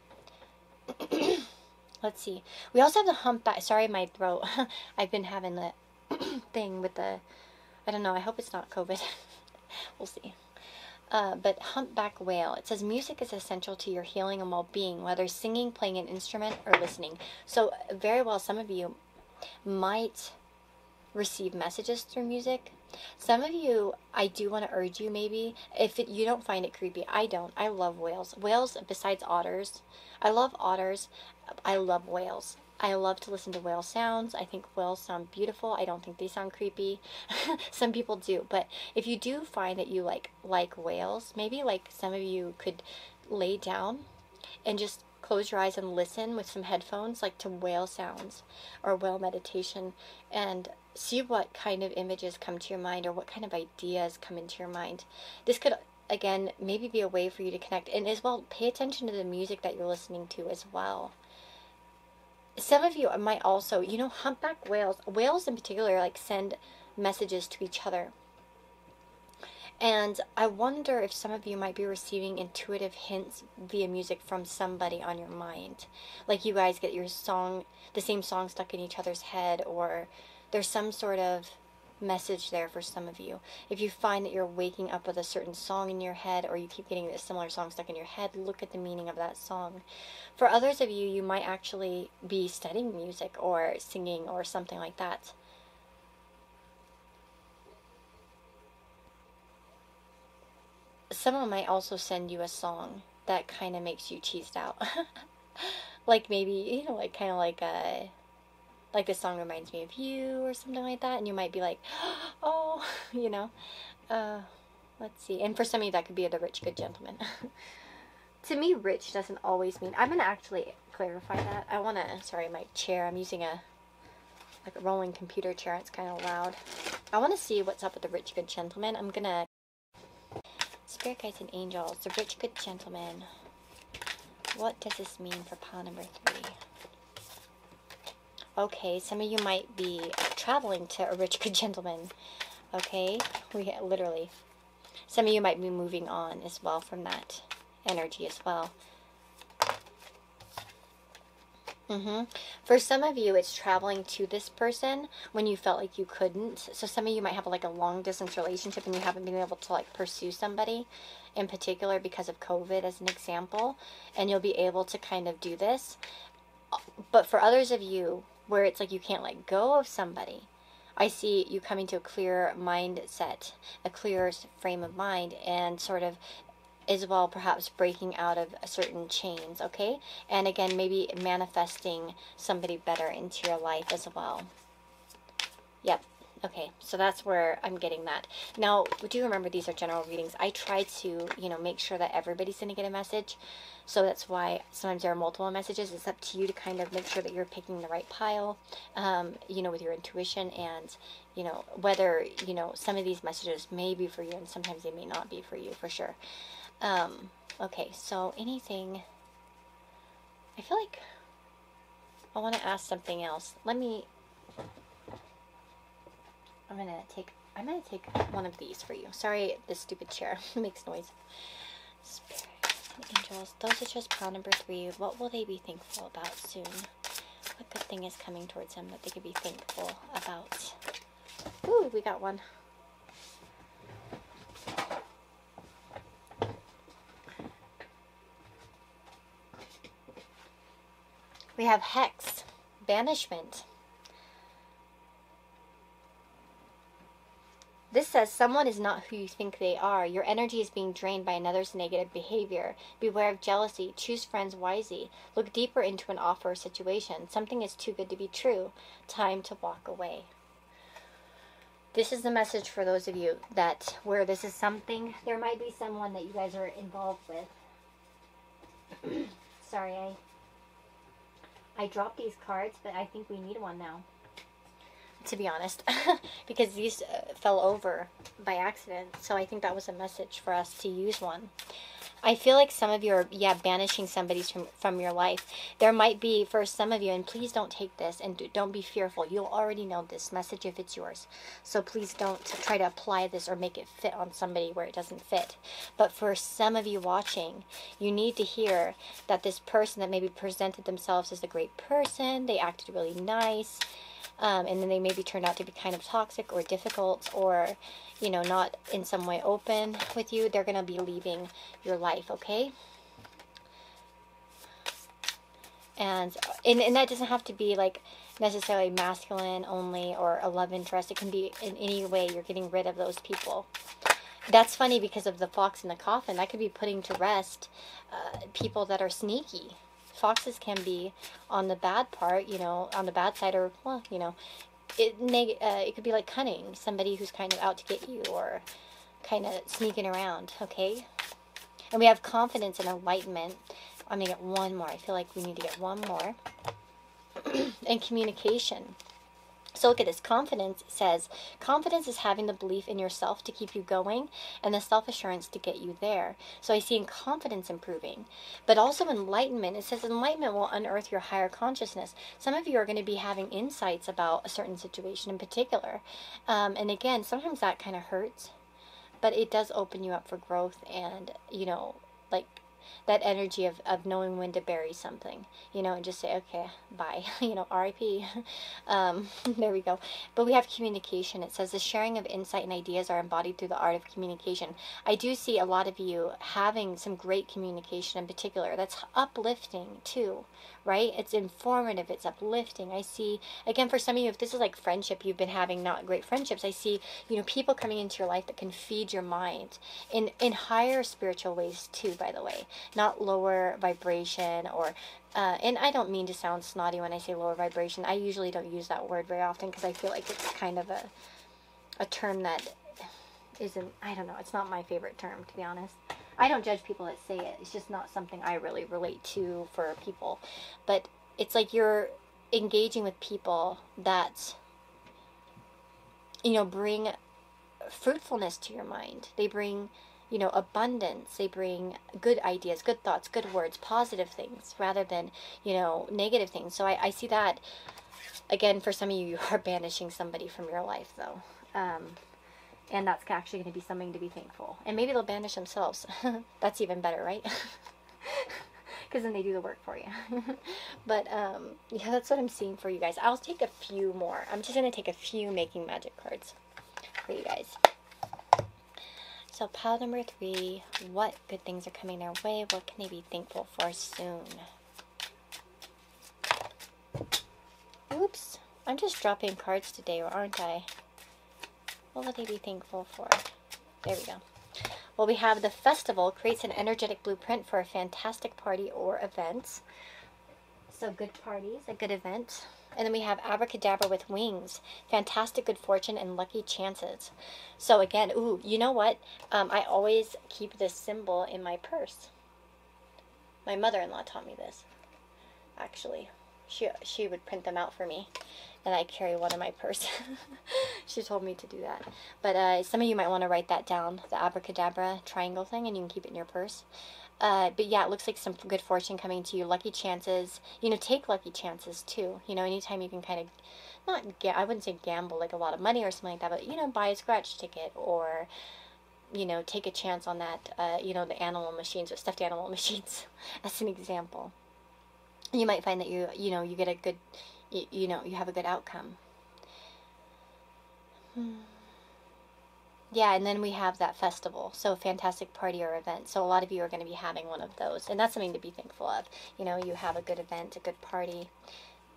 Let's see. We also have the humpback. Sorry, my throat. I've been having the thing with the, I don't know, I hope it's not COVID. We'll see. Uh, but humpback whale. It says music is essential to your healing and well-being, whether singing, playing an instrument, or listening. So very well, some of you might receive messages through music. Some of you, I do want to urge you maybe, if it, you don't find it creepy, I don't. I love whales. Whales, besides otters, I love otters. I love whales. I love to listen to whale sounds. I think whales sound beautiful. I don't think they sound creepy. Some people do. But if you do find that you like like whales, maybe like some of you could lay down and just close your eyes and listen with some headphones like to whale sounds or whale meditation, and see what kind of images come to your mind or what kind of ideas come into your mind. This could, again, maybe be a way for you to connect. And as well, pay attention to the music that you're listening to as well. Some of you might also, you know, humpback whales, whales in particular, like send messages to each other. And I wonder if some of you might be receiving intuitive hints via music from somebody on your mind. Like you guys get your song, the same song stuck in each other's head, or there's some sort of message there for some of you. If you find that you're waking up with a certain song in your head, or you keep getting a similar song stuck in your head, look at the meaning of that song. For others of you, you might actually be studying music or singing or something like that. Someone might also send you a song that kind of makes you cheesed out. Like maybe, you know, like kind of like a... like this song reminds me of you or something like that, and you might be like, oh, you know, uh, Let's see. And for some of you, that could be the rich, good gentleman. To me, rich doesn't always mean... I'm going to actually clarify that. I want to... Sorry, my chair. I'm using a like a rolling computer chair. It's kind of loud. I want to see what's up with the rich, good gentleman. I'm going to... Spirit guides and angels. The rich, good gentleman. What does this mean for pile number three? Okay, some of you might be traveling to a rich, good gentleman. Okay? We literally... Some of you might be moving on as well from that energy as well. Mm-hmm. For some of you, it's traveling to this person when you felt like you couldn't. So some of you might have like a long distance relationship and you haven't been able to like pursue somebody in particular because of COVID as an example. And you'll be able to kind of do this. But for others of you where it's like you can't let go of somebody, I see you coming to a clearer mindset, a clearer frame of mind, and sort of as well perhaps breaking out of certain chains, okay? And again, maybe manifesting somebody better into your life as well. Yep. Okay, so that's where I'm getting that. Now, do remember these are general readings. I try to, you know, make sure that everybody's going to get a message. So that's why sometimes there are multiple messages. It's up to you to kind of make sure that you're picking the right pile, um, you know, with your intuition. And, you know, whether, you know, some of these messages may be for you and sometimes they may not be for you for sure. Um, okay, so anything, I feel like I want to ask something else. Let me... I'm gonna take I'm gonna take one of these for you. Sorry, this stupid chair makes noise. Spirits and angels, those are just pile number three. What will they be thankful about soon? What good thing is coming towards them that they could be thankful about? Ooh, we got one. We have Hex, banishment. This says, someone is not who you think they are. Your energy is being drained by another's negative behavior. Beware of jealousy. Choose friends wisely. Look deeper into an offer or situation. Something is too good to be true. Time to walk away. This is the message for those of you that where this is something, there might be someone that you guys are involved with. Sorry, I, I dropped these cards, but I think we need one now. To be honest, because these uh, fell over by accident. So I think that was a message for us to use one. I feel like some of you are, yeah, banishing somebody from, from your life. There might be, for some of you, and please don't take this and do, don't be fearful. You'll already know this message if it's yours. So please don't try to apply this or make it fit on somebody where it doesn't fit. But for some of you watching, you need to hear that this person that maybe presented themselves as a great person, they acted really nice, Um, and then they maybe turn out to be kind of toxic or difficult or, you know, not in some way open with you. They're going to be leaving your life, okay? And, and and that doesn't have to be, like, necessarily masculine only or a love interest. It can be in any way you're getting rid of those people. That's funny because of the fox in the coffin. That could be putting to rest uh, people that are sneaky. Foxes can be on the bad part, you know, on the bad side, or, well, you know, it, uh, it could be like cunning, somebody who's kind of out to get you or kind of sneaking around, okay? And we have confidence and enlightenment. I'm going to get one more. I feel like we need to get one more. And communication. So look at this. Confidence says, confidence is having the belief in yourself to keep you going and the self-assurance to get you there. So I see in confidence improving, but also enlightenment. It says enlightenment will unearth your higher consciousness. Some of you are going to be having insights about a certain situation in particular. Um, and again, sometimes that kind of hurts, but it does open you up for growth and, you know, like, that energy of, of knowing when to bury something, you know, and just say, okay, bye, you know, R I P Um, there we go. But we have communication. It says the sharing of insight and ideas are embodied through the art of communication. I do see a lot of you having some great communication in particular. That's uplifting too, right? It's informative. It's uplifting. I see, again, for some of you, if this is like friendship, you've been having not great friendships. I see, you know, people coming into your life that can feed your mind in, in higher spiritual ways too, by the way. Not lower vibration or, uh, and I don't mean to sound snotty when I say lower vibration. I usually don't use that word very often because I feel like it's kind of a, a term that isn't, I don't know, it's not my favorite term, to be honest. I don't judge people that say it. It's just not something I really relate to for people. But it's like you're engaging with people that, you know, bring fruitfulness to your mind. They bring, you know, abundance. They bring good ideas, good thoughts, good words, positive things rather than, you know, negative things. So I, I see that, again, for some of you, you are banishing somebody from your life, though. Um, and that's actually going to be something to be thankful. And maybe they'll banish themselves. That's even better, right? Because then they do the work for you. But, um, yeah, that's what I'm seeing for you guys. I'll take a few more. I'm just going to take a few Making Magic cards for you guys. So pile number three, what good things are coming their way? What can they be thankful for soon? Oops, I'm just dropping cards today, aren't I? What will they be thankful for? There we go. Well, we have the festival creates an energetic blueprint for a fantastic party or event. So good parties, a good event. And then we have abracadabra with wings, fantastic good fortune and lucky chances. So again, ooh, you know what? Um, I always keep this symbol in my purse. My mother-in-law taught me this, actually. She, she would print them out for me, and I carry one in my purse. She told me to do that. But uh, some of you might want to write that down, the abracadabra triangle thing, and you can keep it in your purse. Uh, but yeah, it looks like some good fortune coming to you, lucky chances. You know, take lucky chances, too. You know, anytime you can kind of, not ga I wouldn't say gamble, like a lot of money or something like that, but, you know, buy a scratch ticket or, you know, take a chance on that, uh, you know, the animal machines or stuffed animal machines, as an example. You might find that you, you know, you get a good, you, you know, you have a good outcome. Hmm. Yeah, and then we have that festival. So, a fantastic party or event. So, a lot of you are going to be having one of those. And that's something to be thankful of. You know, you have a good event, a good party.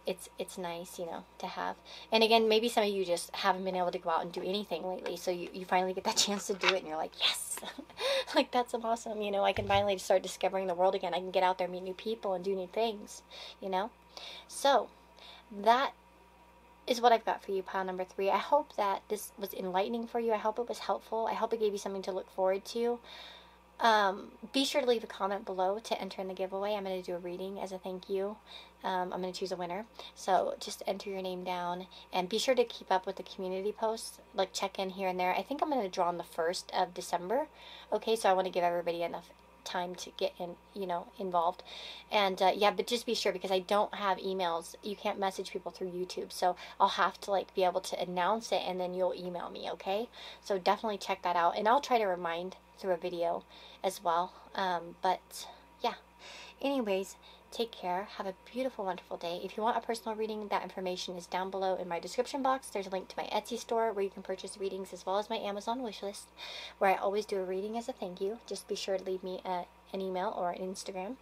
It's, it's nice, you know, to have. And again, maybe some of you just haven't been able to go out and do anything lately. So, you, you finally get that chance to do it. And you're like, yes. Like, that's awesome. You know, I can finally start discovering the world again. I can get out there, meet new people, and do new things. You know? So, that is what I've got for you, pile number three. I hope that this was enlightening for you. I hope it was helpful. I hope it gave you something to look forward to. Um, be sure to leave a comment below to enter in the giveaway. I'm going to do a reading as a thank you. Um, I'm going to choose a winner. So just enter your name down and be sure to keep up with the community posts. Like check in here and there. I think I'm going to draw on the first of December. Okay, so I want to give everybody enough time to get in, you know, involved. And uh, yeah, but just be sure, because I don't have emails. You can't message people through YouTube, so I'll have to like be able to announce it and then you'll email me. Okay, so definitely check that out, and I'll try to remind through a video as well. Um, but yeah, anyways, take care. Have a beautiful, wonderful day. If you want a personal reading, that information is down below in my description box. There's a link to my Etsy store where you can purchase readings, as well as my Amazon wishlist, where I always do a reading as a thank you. Just be sure to leave me a, an email or an Instagram.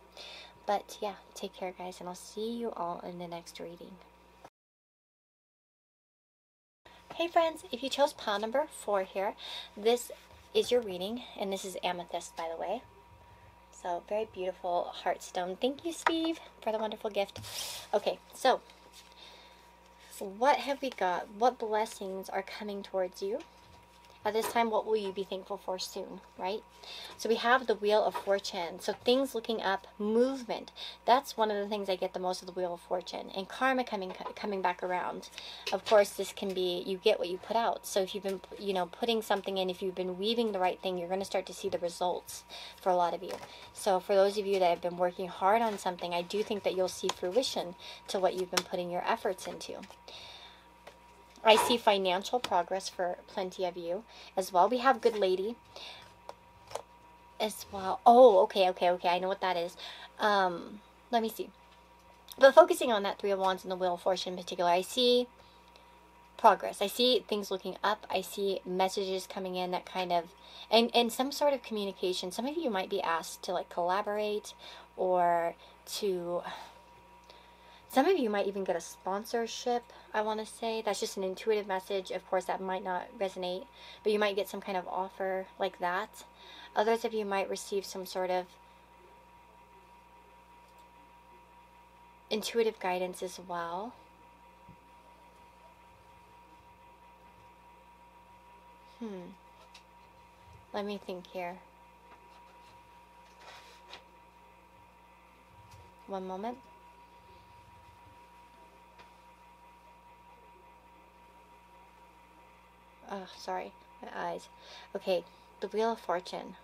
But yeah, take care, guys, and I'll see you all in the next reading. Hey friends, if you chose pile number four here, this is your reading, and this is Amethyst, by the way. So, very beautiful heartstone. Thank you, Steve, for the wonderful gift. Okay, so, what have we got? What blessings are coming towards you? At this time, what will you be thankful for soon, right? So, we have the Wheel of Fortune. So, things looking up, movement. That's one of the things I get the most of, the Wheel of Fortune. And karma coming coming back around. Of course, this can be, you get what you put out. So, if you've been, you know, putting something in, if you've been weaving the right thing, you're going to start to see the results for a lot of you. So, for those of you that have been working hard on something, I do think that you'll see fruition to what you've been putting your efforts into. I see financial progress for plenty of you as well. We have Good Lady as well. Oh, okay, okay, okay. I know what that is. Um, let me see. But focusing on that Three of Wands and the Wheel of Fortune in particular, I see progress. I see things looking up. I see messages coming in that kind of, and, and some sort of communication. Some of you might be asked to like collaborate, or to... Some of you might even get a sponsorship, I want to say. That's just an intuitive message. Of course, that might not resonate, but you might get some kind of offer like that. Others of you might receive some sort of intuitive guidance as well. Hmm. Let me think here. One moment. Oh, sorry, my eyes. Okay, the Wheel of Fortune.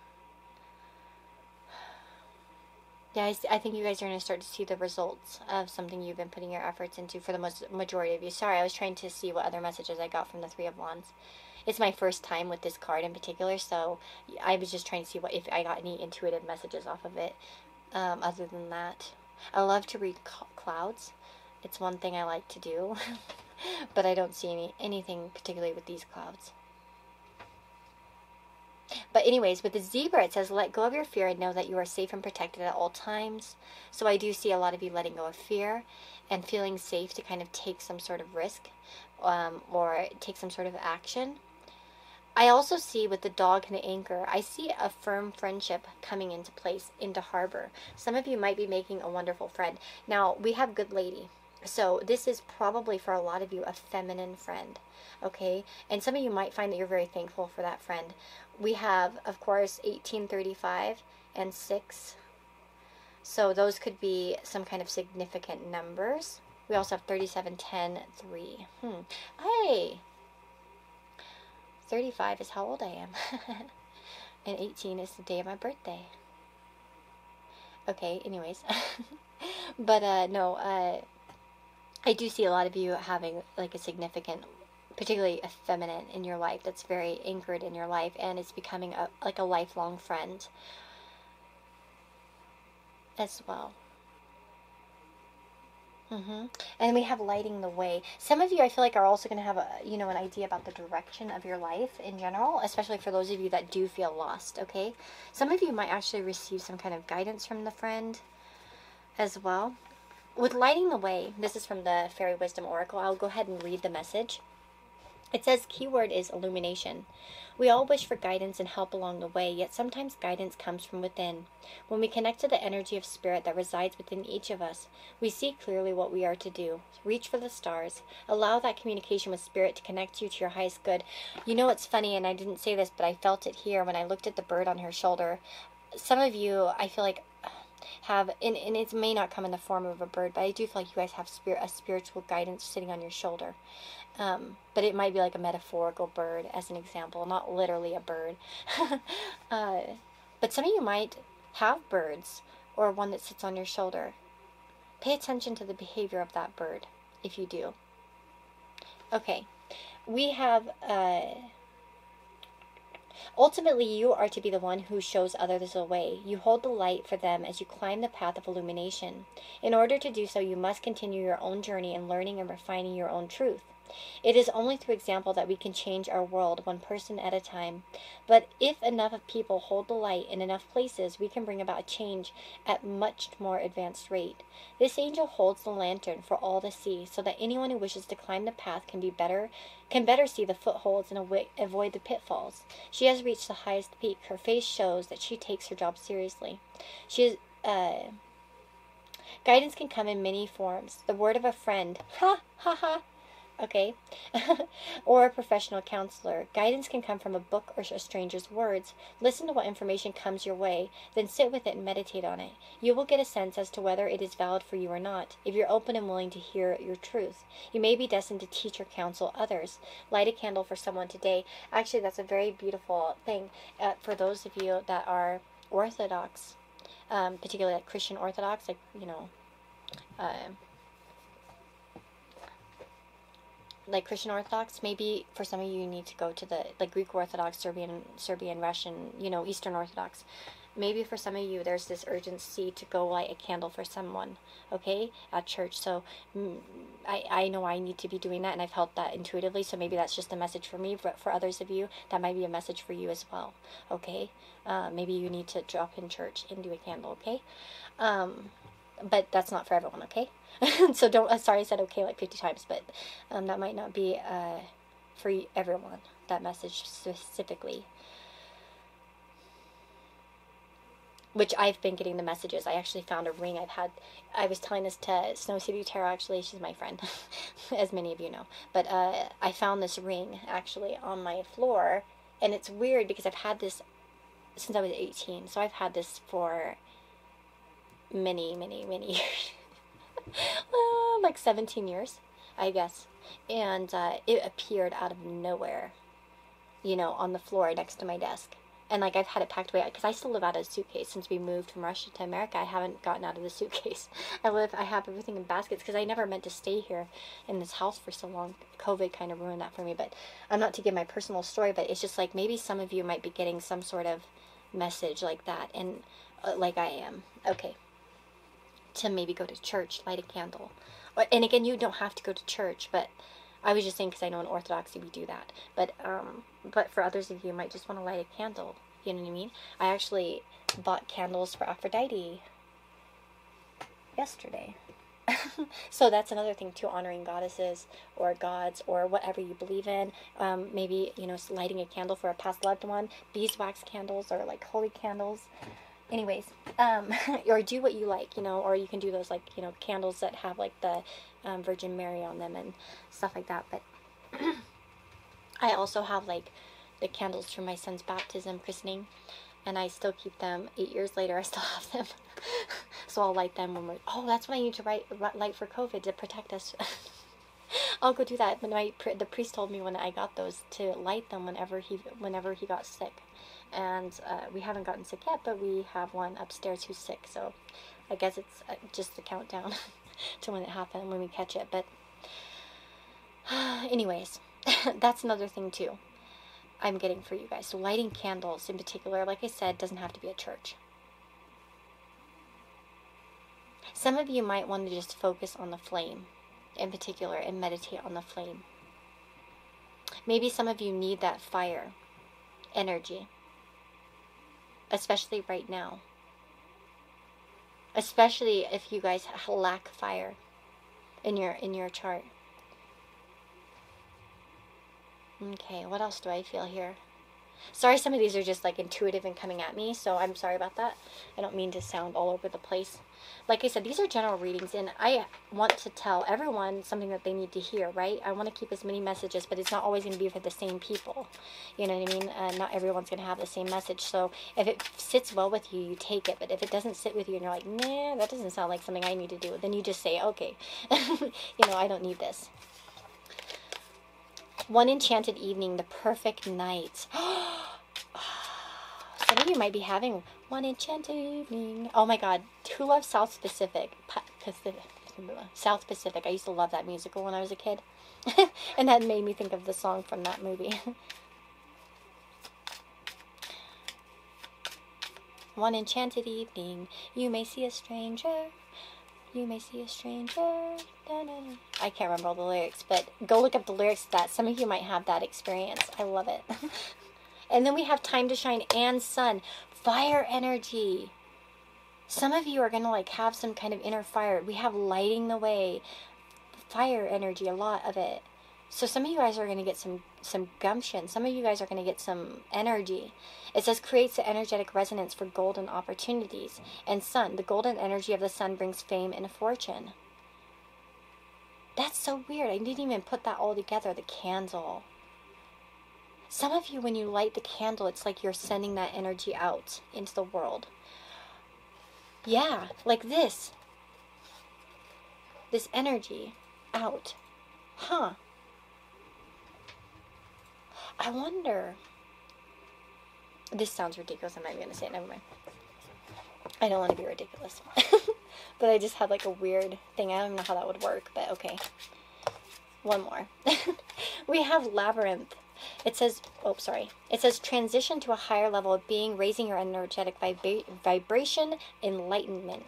Yeah, I think you guys are going to start to see the results of something you've been putting your efforts into, for the most majority of you. Sorry, I was trying to see what other messages I got from the Three of Wands. It's my first time with this card in particular, so I was just trying to see what, if I got any intuitive messages off of it. Um, other than that, I love to read clouds. It's one thing I like to do, but I don't see any anything particularly with these clouds. But anyways, with the zebra, it says, let go of your fear and know that you are safe and protected at all times. So I do see a lot of you letting go of fear and feeling safe to kind of take some sort of risk um, or take some sort of action. I also see with the dog and the anchor, I see a firm friendship coming into place, into harbor. Some of you might be making a wonderful friend. Now, we have Good Lady. So this is probably for a lot of you a feminine friend, okay? And some of you might find that you're very thankful for that friend. We have, of course, eighteen, thirty-five, and six. So those could be some kind of significant numbers. We also have thirty-seven, ten, three. Hmm. Hey! thirty-five is how old I am. And eighteen is the day of my birthday. Okay, anyways. But, uh, no, uh... I do see a lot of you having like a significant, particularly a feminine in your life that's very anchored in your life, and it's becoming a, like a lifelong friend as well. Mm-hmm. And we have lighting the way. Some of you, I feel like, are also going to have a, you know, an idea about the direction of your life in general, especially for those of you that do feel lost, okay? Some of you might actually receive some kind of guidance from the friend as well. With lighting the way, this is from the Fairy Wisdom Oracle. I'll go ahead and read the message. It says, keyword is illumination. We all wish for guidance and help along the way, yet sometimes guidance comes from within. When we connect to the energy of spirit that resides within each of us, we see clearly what we are to do. Reach for the stars. Allow that communication with spirit to connect you to your highest good. You know, it's funny, and I didn't say this, but I felt it here when I looked at the bird on her shoulder. Some of you, I feel like... have, and, and it may not come in the form of a bird, but I do feel like you guys have spirit, a spiritual guidance sitting on your shoulder. Um, but it might be like a metaphorical bird as an example, not literally a bird. uh, but some of you might have birds or one that sits on your shoulder. Pay attention to the behavior of that bird if you do. Okay, we have... Uh, Ultimately, you are to be the one who shows others the way. You hold the light for them as you climb the path of illumination. In order to do so, you must continue your own journey in learning and refining your own truth. It is only through example that we can change our world, one person at a time. But if enough of people hold the light in enough places, we can bring about a change at much more advanced rate. This angel holds the lantern for all to see, so that anyone who wishes to climb the path can be better, can better see the footholds and avoid the pitfalls. She has reached the highest peak. Her face shows that she takes her job seriously. She is... Uh, guidance can come in many forms. The word of a friend. Ha! Ha! Ha! Okay, or a professional counselor. Guidance can come from a book or a stranger's words. Listen to what information comes your way, then sit with it and meditate on it. You will get a sense as to whether it is valid for you or not, if you're open and willing to hear your truth. You may be destined to teach or counsel others. Light a candle for someone today. Actually, that's a very beautiful thing uh, for those of you that are Orthodox, um, particularly like Christian Orthodox, like, you know, uh, like Christian Orthodox. Maybe for some of you, you need to go to the, like, Greek Orthodox, Serbian, Serbian, Russian, you know, Eastern Orthodox. Maybe for some of you, there's this urgency to go light a candle for someone, okay, at church. So I, I know I need to be doing that, and I've felt that intuitively, so maybe that's just a message for me. But for others of you, that might be a message for you as well, okay? Uh, maybe you need to drop in church and do a candle, okay? Um, but that's not for everyone, okay? So don't, uh, sorry I said okay like fifty times, but um, that might not be uh, for everyone, that message specifically. Which I've been getting the messages. I actually found a ring I've had. I was telling this to Snow City Tarot, actually. She's my friend, as many of you know. But uh, I found this ring, actually, on my floor, and it's weird because I've had this since I was eighteen. So I've had this for many, many, many years. Well, like seventeen years, I guess. And uh, it appeared out of nowhere, you know, on the floor next to my desk. And like I've had it packed away, because I still live out of a suitcase. Since we moved from Russia to America, I haven't gotten out of the suitcase. I live, I have everything in baskets, because I never meant to stay here in this house for so long. COVID kind of ruined that for me, but I'm not to give my personal story, but it's just like maybe some of you might be getting some sort of message like that, and uh, like I am. Okay. To maybe go to church, light a candle. And again, you don't have to go to church, but I was just saying, because I know in Orthodoxy we do that, but um, but for others of you, you might just want to light a candle, you know what I mean? I actually bought candles for Aphrodite yesterday. So that's another thing too, honoring goddesses or gods or whatever you believe in. Um, maybe, you know, lighting a candle for a past loved one. Beeswax candles or like holy candles. Anyways, um, or do what you like, you know, or you can do those, like, you know, candles that have, like, the um, Virgin Mary on them and stuff like that, but I also have, like, the candles from my son's baptism, christening, and I still keep them. Eight years later, I still have them, so I'll light them when we're, oh, that's what I need to write, light for COVID, to protect us. I'll go do that. When my, the priest told me when I got those to light them whenever he whenever he got sick, and uh, we haven't gotten sick yet, but we have one upstairs who's sick, so I guess it's just the countdown to when it happened, when we catch it. But anyways, that's another thing too I'm getting for you guys. So lighting candles in particular, like I said, doesn't have to be a church. Some of you might want to just focus on the flame in particular and meditate on the flame. Maybe some of you need that fire energy, especially right now, especially if you guys lack fire in your in your chart. Okay, what else do I feel here? Sorry, some of these are just like intuitive and coming at me, so I'm sorry about that. I don't mean to sound all over the place. Like I said, these are general readings, and I want to tell everyone something that they need to hear, right? I want to keep as many messages, but it's not always going to be for the same people. You know what I mean? Uh, not everyone's going to have the same message, so if it sits well with you, you take it. But if it doesn't sit with you and you're like, nah, that doesn't sound like something I need to do, then you just say, okay, you know, I don't need this. One enchanted evening, the perfect night. Some of you might be having one enchanted evening. Oh my God, who loves South Pacific? Pacific? South Pacific. I used to love that musical when I was a kid. And that made me think of the song from that movie. One enchanted evening, you may see a stranger. You may see a stranger. Da, da, da. I can't remember all the lyrics, but go look up the lyrics to that. Some of you might have that experience. I love it. And then we have time to shine and sun. Fire energy. Some of you are going to like have some kind of inner fire. We have lighting the way. Fire energy, a lot of it. So some of you guys are going to get some, some gumption. Some of you guys are going to get some energy. It says creates the energetic resonance for golden opportunities. And sun, the golden energy of the sun brings fame and a fortune. That's so weird. I didn't even put that all together, the candle. Some of you, when you light the candle, it's like you're sending that energy out into the world. Yeah, like this. This energy out. Huh. I wonder, this sounds ridiculous, I'm not even going to say it, never mind. I don't want to be ridiculous, but I just had like a weird thing, I don't even know how that would work, but okay. One more. We have labyrinth. It says, oh, sorry. It says transition to a higher level of being, raising your energetic vibra vibration, enlightenment.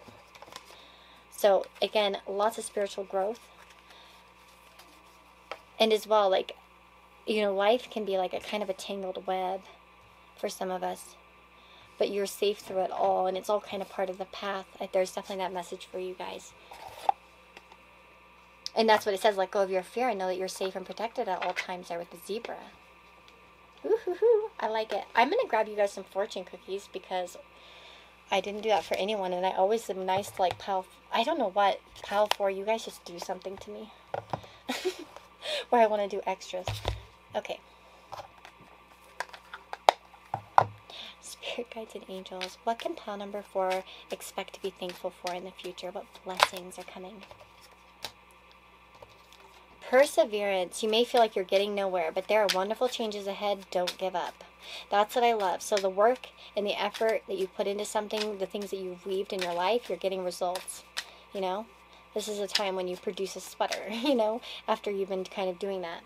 So again, lots of spiritual growth. And as well, like, you know, life can be like a kind of a tangled web for some of us, but you're safe through it all, and it's all kind of part of the path. There's definitely that message for you guys. And that's what it says, let go of your fear and know that you're safe and protected at all times there with the zebra. Woo-hoo-hoo, I like it. I'm going to grab you guys some fortune cookies because I didn't do that for anyone, and I always am nice to like pile, I don't know what, pile for, you guys just do something to me. Where I want to do extras. Okay. Spirit spirit guides and angels, what can tile number four expect to be thankful for in the future? What blessings are coming? Perseverance. You may feel like you're getting nowhere, but there are wonderful changes ahead. Don't give up. That's what I love. So the work and the effort that you put into something, the things that you've weaved in your life, you're getting results, you know? This is a time when you produce a sweater, you know, after you've been kind of doing that.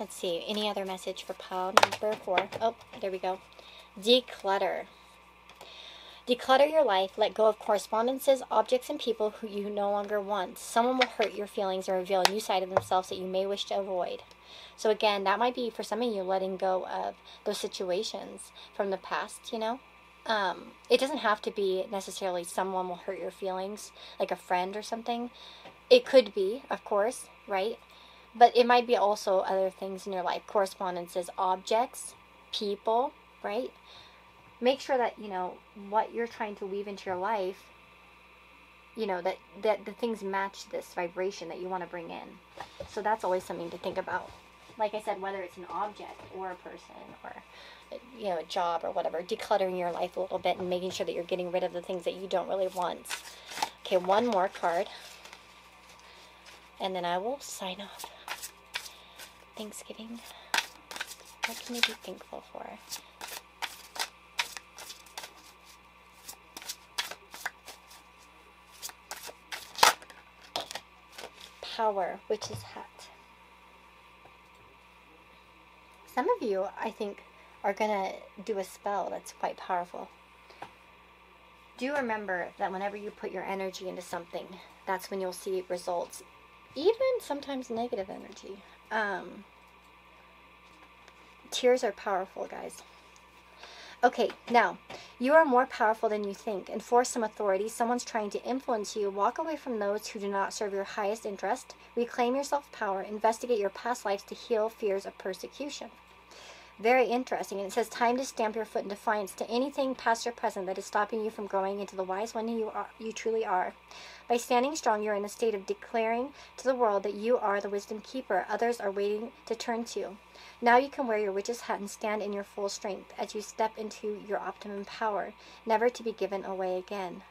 Let's see, any other message for pile number four? Oh, there we go. Declutter. Declutter your life. Let go of correspondences, objects, and people who you no longer want. Someone will hurt your feelings or reveal a new side of themselves that you may wish to avoid. So again, that might be for some of you letting go of those situations from the past, you know. Um, it doesn't have to be necessarily someone will hurt your feelings, like a friend or something. It could be, of course, right? But it might be also other things in your life, correspondences, objects, people, right? Make sure that, you know, what you're trying to weave into your life, you know, that, that the things match this vibration that you want to bring in. So that's always something to think about. Like I said, whether it's an object or a person or, you know, a job or whatever, decluttering your life a little bit and making sure that you're getting rid of the things that you don't really want. Okay, one more card. And then I will sign off. Thanksgiving. What can you be thankful for? Power, which is hat. Some of you, I think, are gonna do a spell that's quite powerful. Do remember that whenever you put your energy into something, that's when you'll see results, even sometimes negative energy. Um, tears are powerful, guys. Okay, now, you are more powerful than you think. Enforce some authority. Someone's trying to influence you. Walk away from those who do not serve your highest interest. Reclaim your self-power. Investigate your past lives to heal fears of persecution. Very interesting. And it says, time to stamp your foot in defiance to anything past or present that is stopping you from growing into the wise one you, are, you truly are. By standing strong, you're in a state of declaring to the world that you are the wisdom keeper. Others are waiting to turn to you. Now you can wear your witch's hat and stand in your full strength as you step into your optimum power, never to be given away again.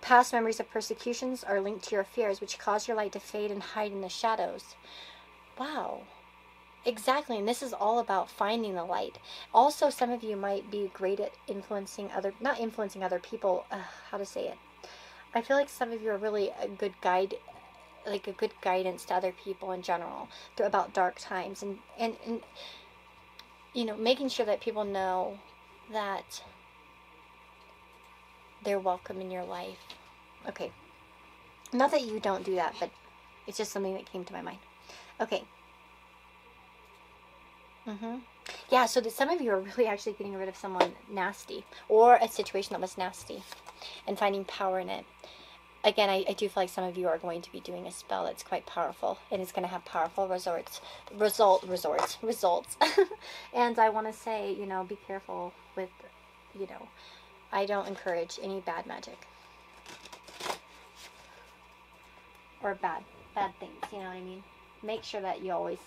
Past memories of persecutions are linked to your fears, which cause your light to fade and hide in the shadows. Wow. Exactly, and this is all about finding the light. Also, some of you might be great at influencing other, not influencing other people, uh, how to say it. I feel like some of you are really a good guide, like a good guidance to other people in general through about dark times. And, and, and you know, making sure that people know that they're welcome in your life. Okay, not that you don't do that, but it's just something that came to my mind. Okay. Mm-hmm. Yeah, so that some of you are really actually getting rid of someone nasty or a situation that was nasty and finding power in it. Again, I, I do feel like some of you are going to be doing a spell that's quite powerful and it's going to have powerful results, result, results, results. And I want to say, you know, be careful with, you know, I don't encourage any bad magic or bad, bad things, you know what I mean? Make sure that you always...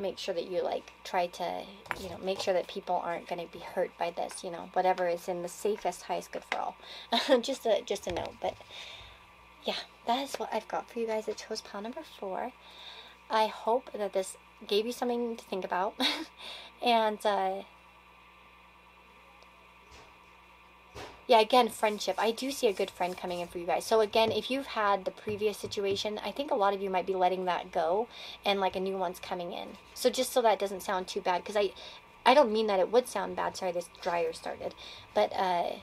make sure that you like try to, you know, make sure that people aren't going to be hurt by this, you know, whatever is in the safest, highest good for all. just a just a note, but yeah, that is what I've got for you guys that chose pile number four. I hope that this gave you something to think about. And uh yeah, again, friendship. I do see a good friend coming in for you guys. So again, if you've had the previous situation, I think a lot of you might be letting that go and like a new one's coming in. So just so that doesn't sound too bad, because I, I don't mean that it would sound bad. Sorry, this dryer started. But uh,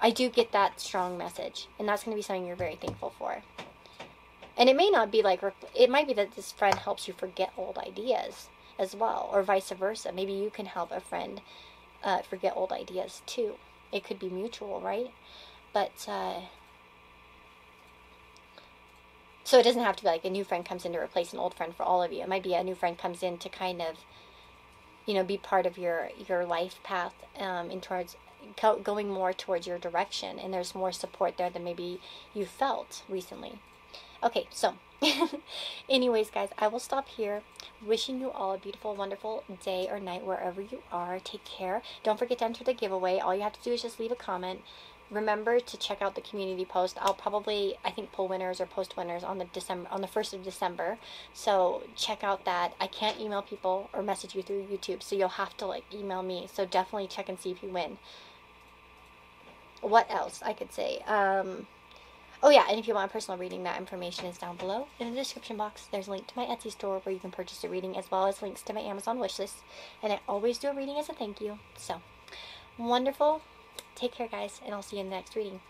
I do get that strong message, and that's going to be something you're very thankful for. And it may not be like, it might be that this friend helps you forget old ideas as well, or vice versa. Maybe you can help a friend uh, forget old ideas too. It could be mutual, right? But, uh, so it doesn't have to be like a new friend comes in to replace an old friend for all of you. It might be a new friend comes in to kind of, you know, be part of your, your life path, um, in towards going more towards your direction. And there's more support there than maybe you felt recently. Okay, so Anyways, guys, I will stop here. Wishing you all a beautiful, wonderful day or night wherever you are. Take care. Don't forget to enter the giveaway. All you have to do is just leave a comment. Remember to check out the community post. I'll probably, I think, pull winners or post winners on the December, on the first of December. So check out that. I can't email people or message you through YouTube, so you'll have to like email me. So definitely check and see if you win. What else I could say? Um, oh yeah, and if you want a personal reading, that information is down below in the description box. There's a link to my Etsy store where you can purchase a reading, as well as links to my Amazon wishlist. And I always do a reading as a thank you. So wonderful. Take care, guys, and I'll see you in the next reading.